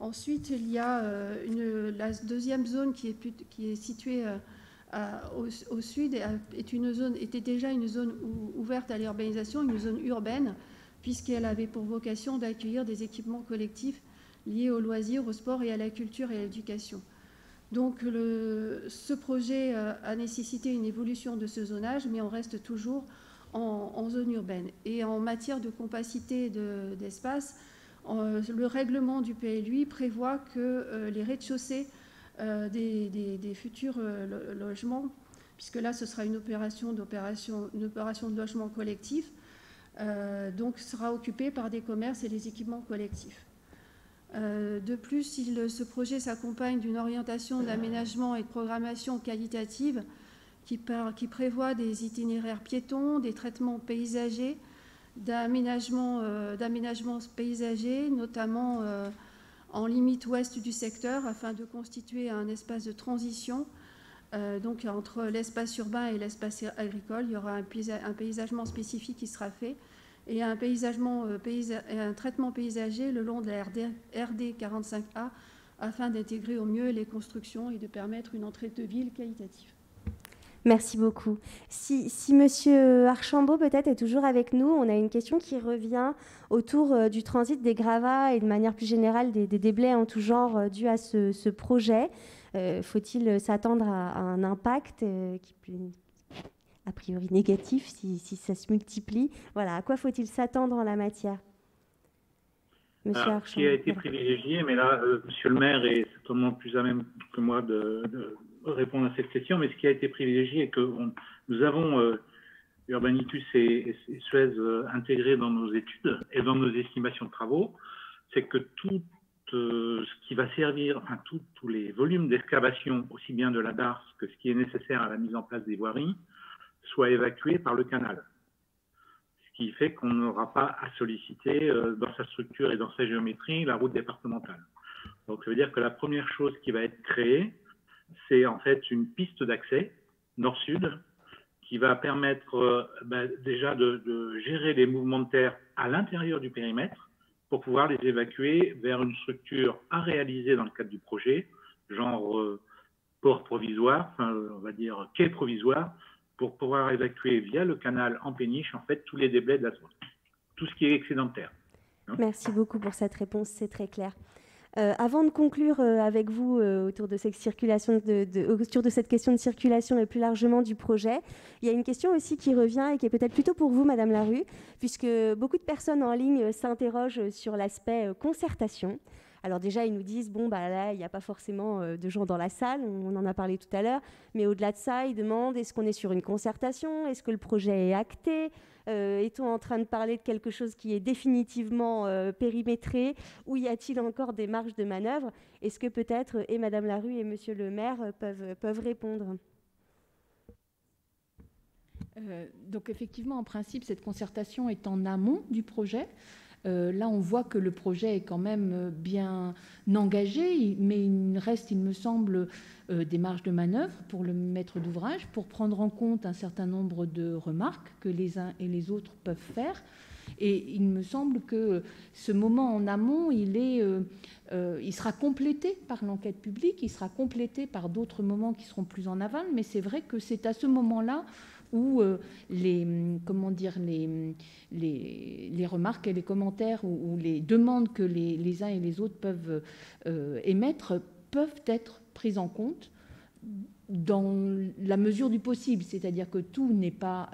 Ensuite, il y a la deuxième zone qui est située au sud, était déjà une zone ouverte à l'urbanisation, une zone urbaine, puisqu'elle avait pour vocation d'accueillir des équipements collectifs liés aux loisirs, au sport et à la culture et à l'éducation. Donc ce projet a nécessité une évolution de ce zonage, mais on reste toujours en zone urbaine. Et en matière de compacité d'espace, le règlement du PLUI prévoit que les rez-de-chaussée des futurs logements, puisque là ce sera une opération de logement collectif, donc sera occupé par des commerces et des équipements collectifs. De plus, ce projet s'accompagne d'une orientation d'aménagement et de programmation qualitative qui prévoit des itinéraires piétons, des traitements paysagers, d'aménagements paysagers, notamment en limite ouest du secteur, afin de constituer un espace de transition. Donc entre l'espace urbain et l'espace agricole, il y aura un paysagement spécifique qui sera fait, et un traitement paysager le long de la RD 45A afin d'intégrer au mieux les constructions et de permettre une entrée de ville qualitative. Merci beaucoup. Si Monsieur Archambault peut-être est toujours avec nous, on a une question qui revient autour du transit des gravats et de manière plus générale des déblais en tout genre dus à ce projet. Faut-il s'attendre à un impact qui peut a priori négatif, si ça se multiplie. Voilà, à quoi faut-il s'attendre en la matière, Monsieur Archambault? Ce qui a été privilégié, mais là, Monsieur le maire est certainement plus à même que moi de répondre à cette question, mais ce qui a été privilégié est que nous avons Urbanitus et Suez intégrés dans nos études et dans nos estimations de travaux, c'est que tout ce qui va servir, enfin tous les volumes d'excavation, aussi bien de la darse que ce qui est nécessaire à la mise en place des voiries, soit évacué par le canal, ce qui fait qu'on n'aura pas à solliciter dans sa structure et dans sa géométrie la route départementale. Donc ça veut dire que la première chose qui va être créée, c'est en fait une piste d'accès nord-sud qui va permettre déjà de gérer les mouvements de terre à l'intérieur du périmètre pour pouvoir les évacuer vers une structure à réaliser dans le cadre du projet, genre port provisoire, enfin, on va dire quai provisoire, pour pouvoir évacuer via le canal en péniche, en fait, tous les déblais de la zone, tout ce qui est excédentaire. Merci beaucoup pour cette réponse, c'est très clair. Avant de conclure avec vous autour de cette question de circulation et plus largement du projet, il y a une question aussi qui revient et qui est peut-être plutôt pour vous, Madame Larue, puisque beaucoup de personnes en ligne s'interrogent sur l'aspect concertation. Alors déjà, ils nous disent, bon, bah là, il n'y a pas forcément de gens dans la salle, on en a parlé tout à l'heure, mais au-delà de ça, ils demandent, est-ce qu'on est sur une concertation? Est-ce que le projet est acté? Est-on en train de parler de quelque chose qui est définitivement périmétré? Ou y a-t-il encore des marges de manœuvre? Est-ce que peut-être, et Madame Larue et Monsieur le maire peuvent répondre? Donc effectivement, en principe, cette concertation est en amont du projet. Là, on voit que le projet est quand même bien engagé, mais il reste, il me semble, des marges de manœuvre pour le maître d'ouvrage, pour prendre en compte un certain nombre de remarques que les uns et les autres peuvent faire. Et il me semble que ce moment en amont, il sera complété par l'enquête publique, il sera complété par d'autres moments qui seront plus en aval, mais c'est vrai que c'est à ce moment-là où les remarques et les commentaires ou les demandes que les uns et les autres peuvent émettre peuvent être prises en compte dans la mesure du possible, c'est-à-dire que tout n'est pas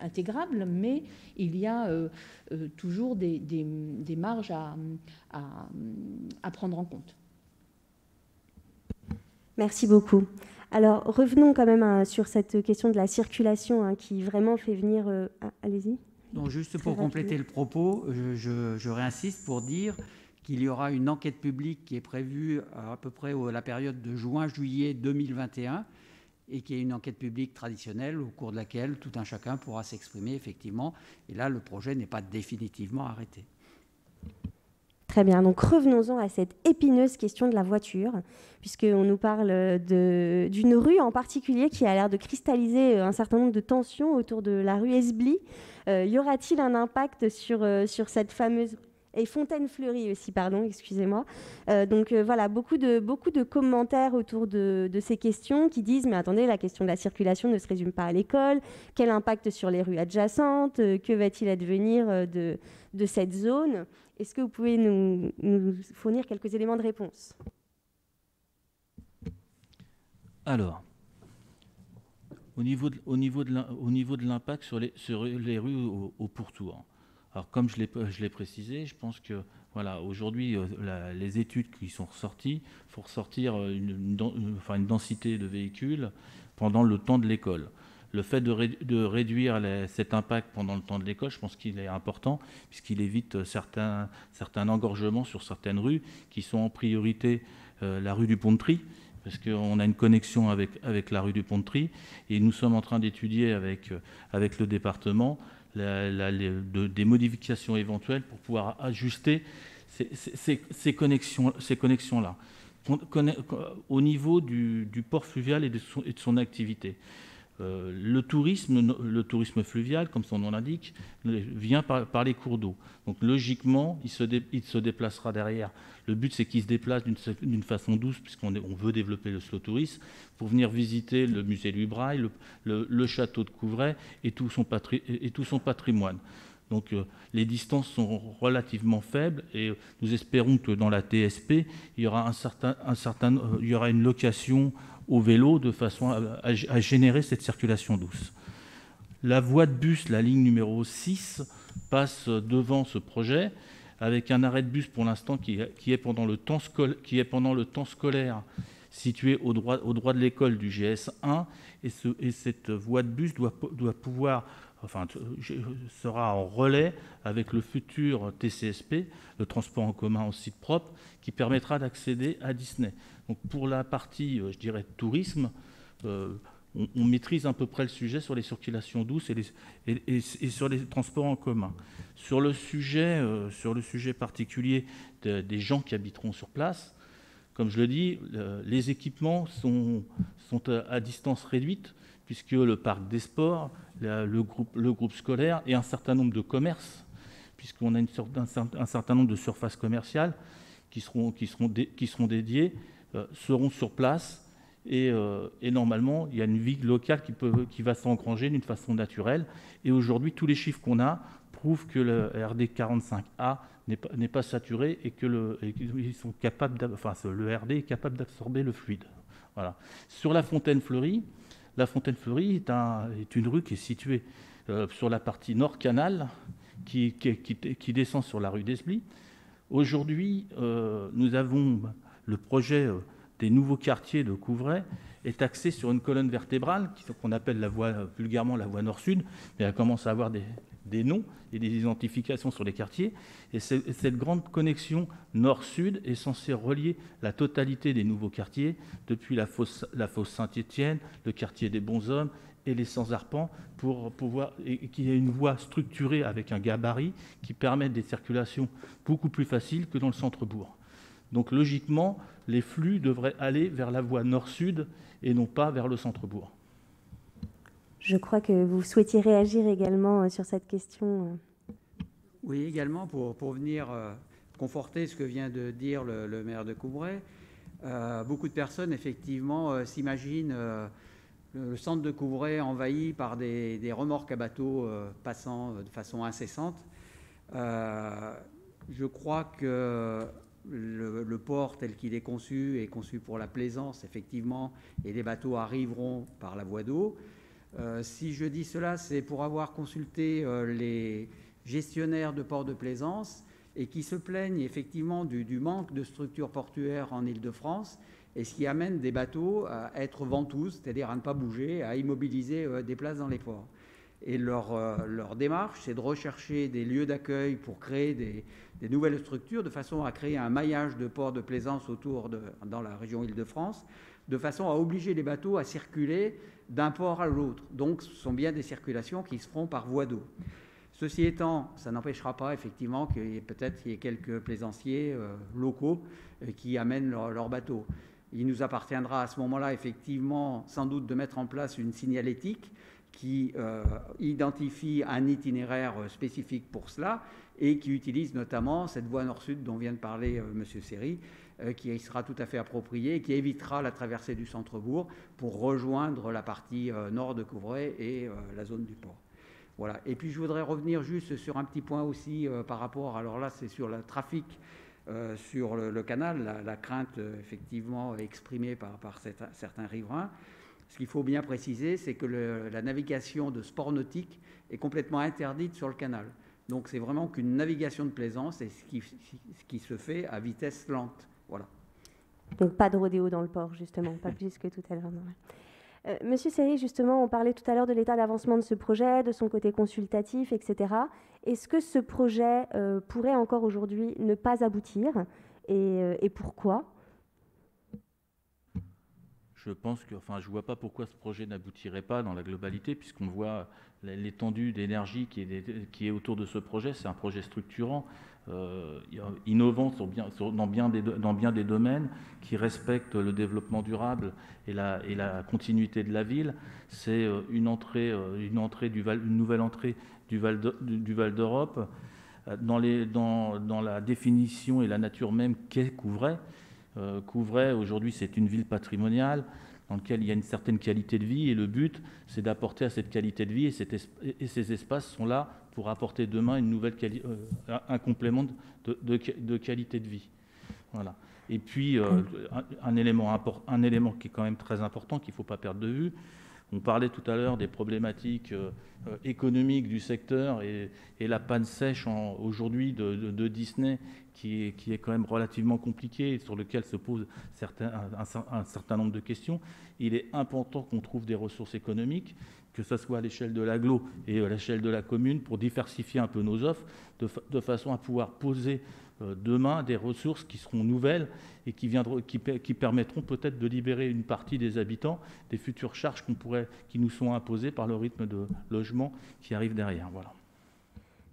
intégrable, mais il y a toujours des marges à prendre en compte. Merci beaucoup. Alors, revenons quand même sur cette question de la circulation qui vraiment fait venir... allez-y. Donc, juste pour compléter le propos, je réinsiste pour dire qu'il y aura une enquête publique qui est prévue à peu près à la période de juin-juillet 2021 et qui est une enquête publique traditionnelle au cours de laquelle tout un chacun pourra s'exprimer effectivement. Et là, le projet n'est pas définitivement arrêté. Très bien. Donc, revenons-en à cette épineuse question de la voiture, puisqu'on nous parle d'une rue en particulier qui a l'air de cristalliser un certain nombre de tensions autour de la rue Esbly. Y aura-t-il un impact sur cette fameuse... et Fontaine-Fleury aussi, pardon, excusez-moi. Donc voilà, beaucoup de commentaires autour de ces questions qui disent « Mais attendez, la question de la circulation ne se résume pas à l'école. Quel impact sur les rues adjacentes? Que va-t-il advenir de cette zone ?» Est-ce que vous pouvez nous fournir quelques éléments de réponse? Alors, au niveau de l'impact sur les rues au pourtour, alors, comme je l'ai précisé, je pense que voilà, aujourd'hui, les études qui sont ressorties font ressortir une densité de véhicules pendant le temps de l'école. Le fait de réduire cet impact pendant le temps de l'école, je pense qu'il est important, puisqu'il évite certains engorgements sur certaines rues, qui sont en priorité la rue du Pont-de-Trie, parce qu'on a une connexion avec la rue du Pont-de-Trie, et nous sommes en train d'étudier avec le département des modifications éventuelles pour pouvoir ajuster ces connexions-là. Au niveau du port fluvial et de son activité, le tourisme fluvial, comme son nom l'indique, vient par les cours d'eau. Donc logiquement, il se déplacera derrière. Le but, c'est qu'il se déplace d'une façon douce, puisqu'on veut développer le slow tourisme, pour venir visiter le musée du Braille, le château de Coupvray et tout son patrimoine. Donc les distances sont relativement faibles et nous espérons que dans la TSP, il y aura une location au vélo de façon à générer cette circulation douce. La voie de bus, la ligne numéro 6, passe devant ce projet avec un arrêt de bus pour l'instant qui est pendant le temps scolaire situé au droit de l'école du GS1 et cette voie de bus doit pouvoir... Enfin, sera en relais avec le futur TCSP, le transport en commun en site propre, qui permettra d'accéder à Disney. Donc pour la partie, je dirais, tourisme, on maîtrise à peu près le sujet sur les circulations douces et sur les transports en commun. Sur le sujet particulier des gens qui habiteront sur place, comme je le dis, les équipements sont à distance réduite, puisque le parc des sports, le groupe scolaire et un certain nombre de commerces, puisqu'on a un certain nombre de surfaces commerciales qui seront dédiées, seront sur place et normalement, il y a une vie locale qui va s'engranger d'une façon naturelle. Et aujourd'hui, tous les chiffres qu'on a prouvent que le RD45A n'est pas saturé et que le RD est capable d'absorber le fluide. Voilà. Sur la Fontaine-Fleury, la Fontaine-Fleury est une rue qui est située sur la partie nord-canal, qui descend sur la rue d'Esbly. Aujourd'hui, nous avons le projet des nouveaux quartiers de Coupvray est axé sur une colonne vertébrale qu'on appelle vulgairement la voie nord-sud, mais elle commence à avoir des noms et des identifications sur les quartiers. Et cette grande connexion nord-sud est censée relier la totalité des nouveaux quartiers, depuis la fosse Saint-Étienne, le quartier des Bonshommes et les Sans-Arpents, et qu'il y ait une voie structurée avec un gabarit qui permette des circulations beaucoup plus faciles que dans le centre-bourg. Donc logiquement, les flux devraient aller vers la voie nord-sud et non pas vers le centre-bourg. Je crois que vous souhaitiez réagir également sur cette question. Oui, également, pour venir conforter ce que vient de dire le maire de Coupvray. Beaucoup de personnes, effectivement, s'imaginent le centre de Coupvray envahi par des remorques à bateaux passant de façon incessante. Je crois que le port tel qu'il est conçu pour la plaisance, effectivement, et les bateaux arriveront par la voie d'eau. Si je dis cela, c'est pour avoir consulté les gestionnaires de ports de plaisance et qui se plaignent effectivement du manque de structures portuaires en Île-de-France, et ce qui amène des bateaux à être ventouses, c'est-à-dire à ne pas bouger, à immobiliser des places dans les ports. Et leur démarche, c'est de rechercher des lieux d'accueil pour créer des nouvelles structures, de façon à créer un maillage de ports de plaisance dans la région Île-de-France, de façon à obliger les bateaux à circuler d'un port à l'autre. Donc ce sont bien des circulations qui se feront par voie d'eau. Ceci étant, ça n'empêchera pas effectivement qu'il y ait peut-être quelques plaisanciers locaux qui amènent leur bateau. Il nous appartiendra à ce moment-là effectivement sans doute de mettre en place une signalétique qui identifie un itinéraire spécifique pour cela et qui utilise notamment cette voie nord-sud dont vient de parler M. Séry, qui sera tout à fait appropriée et qui évitera la traversée du centre-bourg pour rejoindre la partie nord de Coupvray et la zone du port. Voilà. Et puis je voudrais revenir juste sur un petit point aussi par rapport, alors là c'est sur le trafic sur le canal, la crainte effectivement exprimée par certains riverains. Ce qu'il faut bien préciser, c'est que la navigation de sport nautique est complètement interdite sur le canal. Donc c'est vraiment qu'une navigation de plaisance et ce qui se fait à vitesse lente. Voilà. Donc pas de rodéo dans le port, justement, pas plus que tout à l'heure. Monsieur Séry, justement, on parlait tout à l'heure de l'état d'avancement de ce projet, de son côté consultatif, etc. Est-ce que ce projet pourrait encore aujourd'hui ne pas aboutir et pourquoi ? Je pense que, enfin, je ne vois pas pourquoi ce projet n'aboutirait pas dans la globalité, puisqu'on voit l'étendue d'énergie qui est autour de ce projet. C'est un projet structurant, innovant dans bien des domaines, qui respecte le développement durable et la continuité de la ville. C'est une nouvelle entrée du Val d'Europe dans la définition et la nature même qu'est Coupvray. Coupvray, aujourd'hui, c'est une ville patrimoniale dans laquelle il y a une certaine qualité de vie et le but, c'est d'apporter à cette qualité de vie et ces espaces sont là pour apporter demain un complément de qualité de vie. Voilà. Et puis, un élément qui est quand même très important, qu'il ne faut pas perdre de vue, on parlait tout à l'heure des problématiques économiques du secteur et la panne sèche aujourd'hui de Disney qui est quand même relativement compliquée et sur lequel se pose un certain nombre de questions. Il est important qu'on trouve des ressources économiques, que ce soit à l'échelle de l'agglo et à l'échelle de la commune, pour diversifier un peu nos offres de façon à pouvoir poser demain des ressources qui seront nouvelles et qui permettront peut-être de libérer une partie des habitants des futures charges qui nous sont imposées par le rythme de logement qui arrive derrière. Voilà.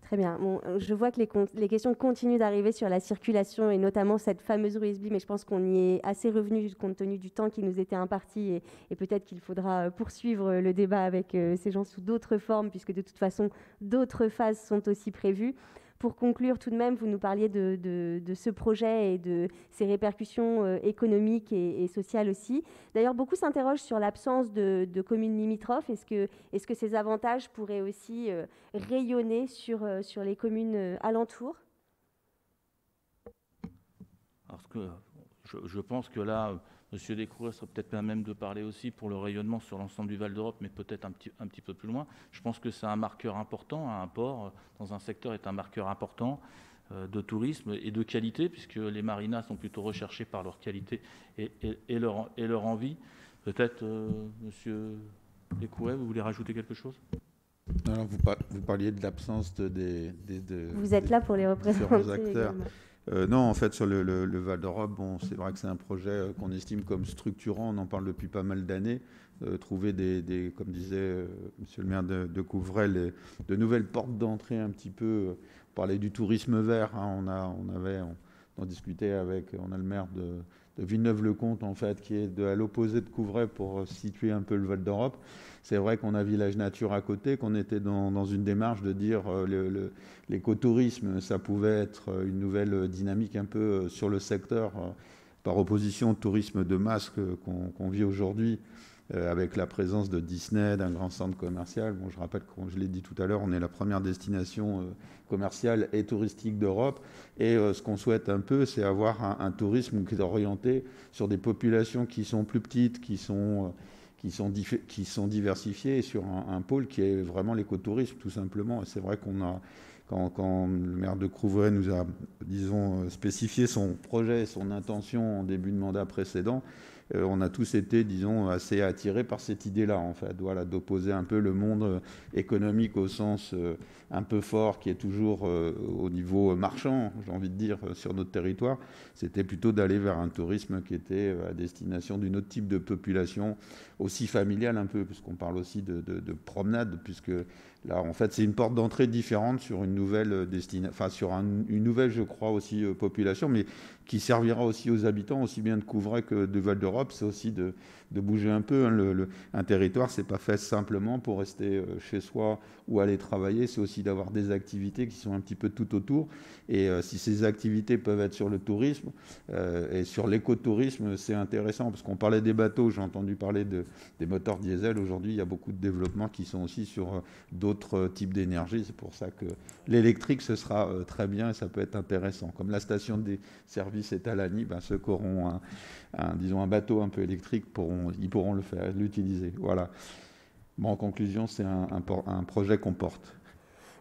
Très bien. Bon, je vois que les questions continuent d'arriver sur la circulation et notamment cette fameuse rue Esbly, mais je pense qu'on y est assez revenu compte tenu du temps qui nous était imparti et peut-être qu'il faudra poursuivre le débat avec ces gens sous d'autres formes puisque de toute façon d'autres phases sont aussi prévues. Pour conclure, tout de même, vous nous parliez de ce projet et de ses répercussions économiques et sociales aussi. D'ailleurs, beaucoup s'interrogent sur l'absence de communes limitrophes. Est-ce que ces avantages pourraient aussi rayonner sur les communes alentours? Parce que je pense que là, M. Descroix serait peut-être pas même de parler aussi pour le rayonnement sur l'ensemble du Val d'Europe, mais peut-être un petit peu plus loin. Je pense que c'est un marqueur important, un port dans un secteur est un marqueur important de tourisme et de qualité, puisque les marinas sont plutôt recherchés par leur qualité et leur envie. Peut-être, M. Descroix, vous voulez rajouter quelque chose? Alors, vous parliez de l'absence de Vous êtes là pour les représenter. Non, en fait, sur le Val d'Europe, bon, c'est vrai que c'est un projet qu'on estime comme structurant, on en parle depuis pas mal d'années, trouver comme disait monsieur le maire de Coupvray, de nouvelles portes d'entrée un petit peu, on parlait du tourisme vert, hein, on en discutait avec, on a le maire de Villeneuve-le-Comte, en fait, qui est à l'opposé de Coupvray pour situer un peu le Val d'Europe. C'est vrai qu'on a Village Nature à côté, qu'on était dans une démarche de dire l'écotourisme, ça pouvait être une nouvelle dynamique un peu sur le secteur, par opposition au tourisme de masse qu'on vit aujourd'hui, avec la présence de Disney, d'un grand centre commercial. Bon, je rappelle, comme je l'ai dit tout à l'heure, on est la première destination commerciale et touristique d'Europe. Et ce qu'on souhaite un peu, c'est avoir un tourisme qui est orienté sur des populations qui sont plus petites, qui sont diversifiées, et sur un pôle qui est vraiment l'écotourisme, tout simplement. Et c'est vrai qu'on a... Quand le maire de Coupvray nous a, disons, spécifié son projet, son intention en début de mandat précédent, on a tous été, disons, assez attirés par cette idée-là, en fait, voilà, d'opposer un peu le monde économique au sens un peu fort qui est toujours au niveau marchand, j'ai envie de dire, sur notre territoire. C'était plutôt d'aller vers un tourisme qui était à destination d'une autre type de population, aussi familiale un peu, puisqu'on parle aussi de promenade, puisque là, en fait, c'est une porte d'entrée différente sur une nouvelle destination, enfin sur une nouvelle, je crois, aussi population, mais qui servira aussi aux habitants, aussi bien de Coupvray que de Val d'Europe. C'est aussi de bouger un peu. Hein. Un territoire, c'est pas fait simplement pour rester chez soi ou aller travailler. C'est aussi d'avoir des activités qui sont un petit peu tout autour. Et si ces activités peuvent être sur le tourisme et sur l'écotourisme, c'est intéressant. Parce qu'on parlait des bateaux, j'ai entendu parler des moteurs diesel. Aujourd'hui, il y a beaucoup de développements qui sont aussi sur d'autres types d'énergie. C'est pour ça que l'électrique, ce sera très bien et ça peut être intéressant. Comme la station des services est à Lagny, ben, ceux qui auront disons un bateau un peu électrique, ils pourront le faire, l'utiliser. Voilà. Bon, en conclusion, c'est un projet qu'on porte.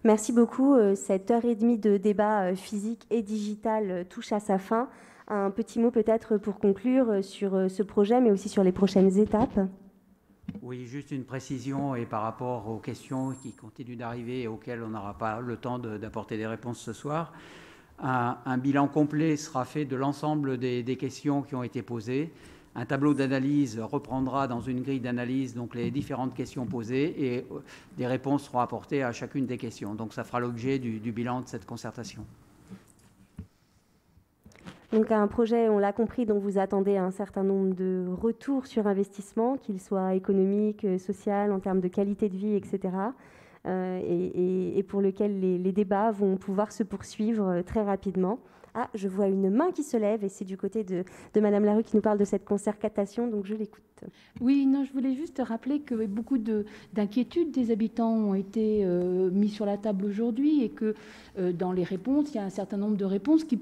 Merci beaucoup. Cette heure et demie de débat physique et digital touche à sa fin. Un petit mot peut-être pour conclure sur ce projet, mais aussi sur les prochaines étapes. Oui, juste une précision et par rapport aux questions qui continuent d'arriver et auxquelles on n'aura pas le temps d'apporter des réponses ce soir. Un bilan complet sera fait de l'ensemble des questions qui ont été posées. Un tableau d'analyse reprendra dans une grille d'analyse donc les différentes questions posées et des réponses seront apportées à chacune des questions. Donc ça fera l'objet du bilan de cette concertation. Donc un projet, on l'a compris, dont vous attendez un certain nombre de retours sur investissement, qu'ils soient économiques, sociaux, en termes de qualité de vie, etc. Et pour lequel les débats vont pouvoir se poursuivre très rapidement. Ah, je vois une main qui se lève et c'est du côté de Madame Larue qui nous parle de cette concertation, donc je l'écoute. Oui, non, je voulais juste rappeler que beaucoup d'inquiétudes des habitants ont été mises sur la table aujourd'hui et que dans les réponses, il y a un certain nombre de réponses qui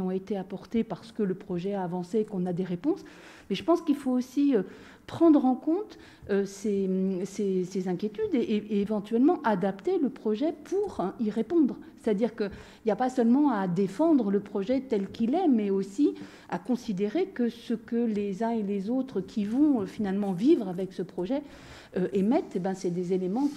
ont été apportées parce que le projet a avancé et qu'on a des réponses. Mais je pense qu'il faut aussi prendre en compte ces inquiétudes et éventuellement adapter le projet pour y répondre. C'est-à-dire qu'il n'y a pas seulement à défendre le projet tel qu'il est, mais aussi à considérer que ce que les uns et les autres qui vont finalement vivre avec ce projet émettent, eh ben, c'est des éléments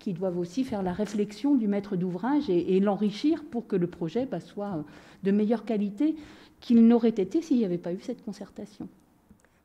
qui doivent aussi faire la réflexion du maître d'ouvrage et l'enrichir pour que le projet soit de meilleure qualité qu'il n'aurait été s'il n'y avait pas eu cette concertation.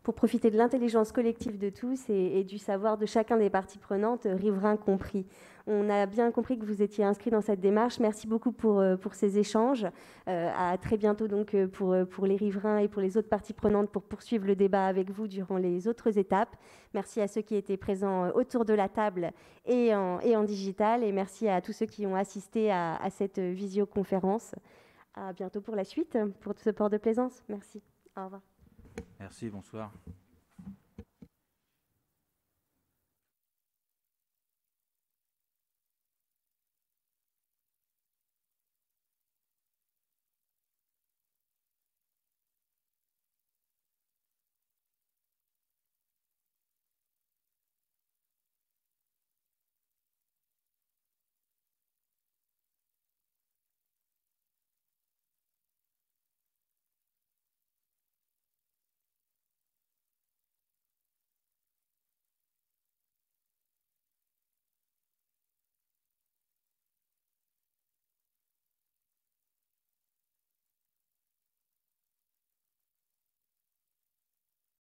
Pour profiter de l'intelligence collective de tous et du savoir de chacun des parties prenantes, riverains compris. On a bien compris que vous étiez inscrit dans cette démarche. Merci beaucoup pour ces échanges. À très bientôt donc pour les riverains et pour les autres parties prenantes pour poursuivre le débat avec vous durant les autres étapes. Merci à ceux qui étaient présents autour de la table et en digital. Et merci à tous ceux qui ont assisté à cette visioconférence. À bientôt pour la suite, pour ce port de plaisance. Merci. Au revoir. Merci, bonsoir.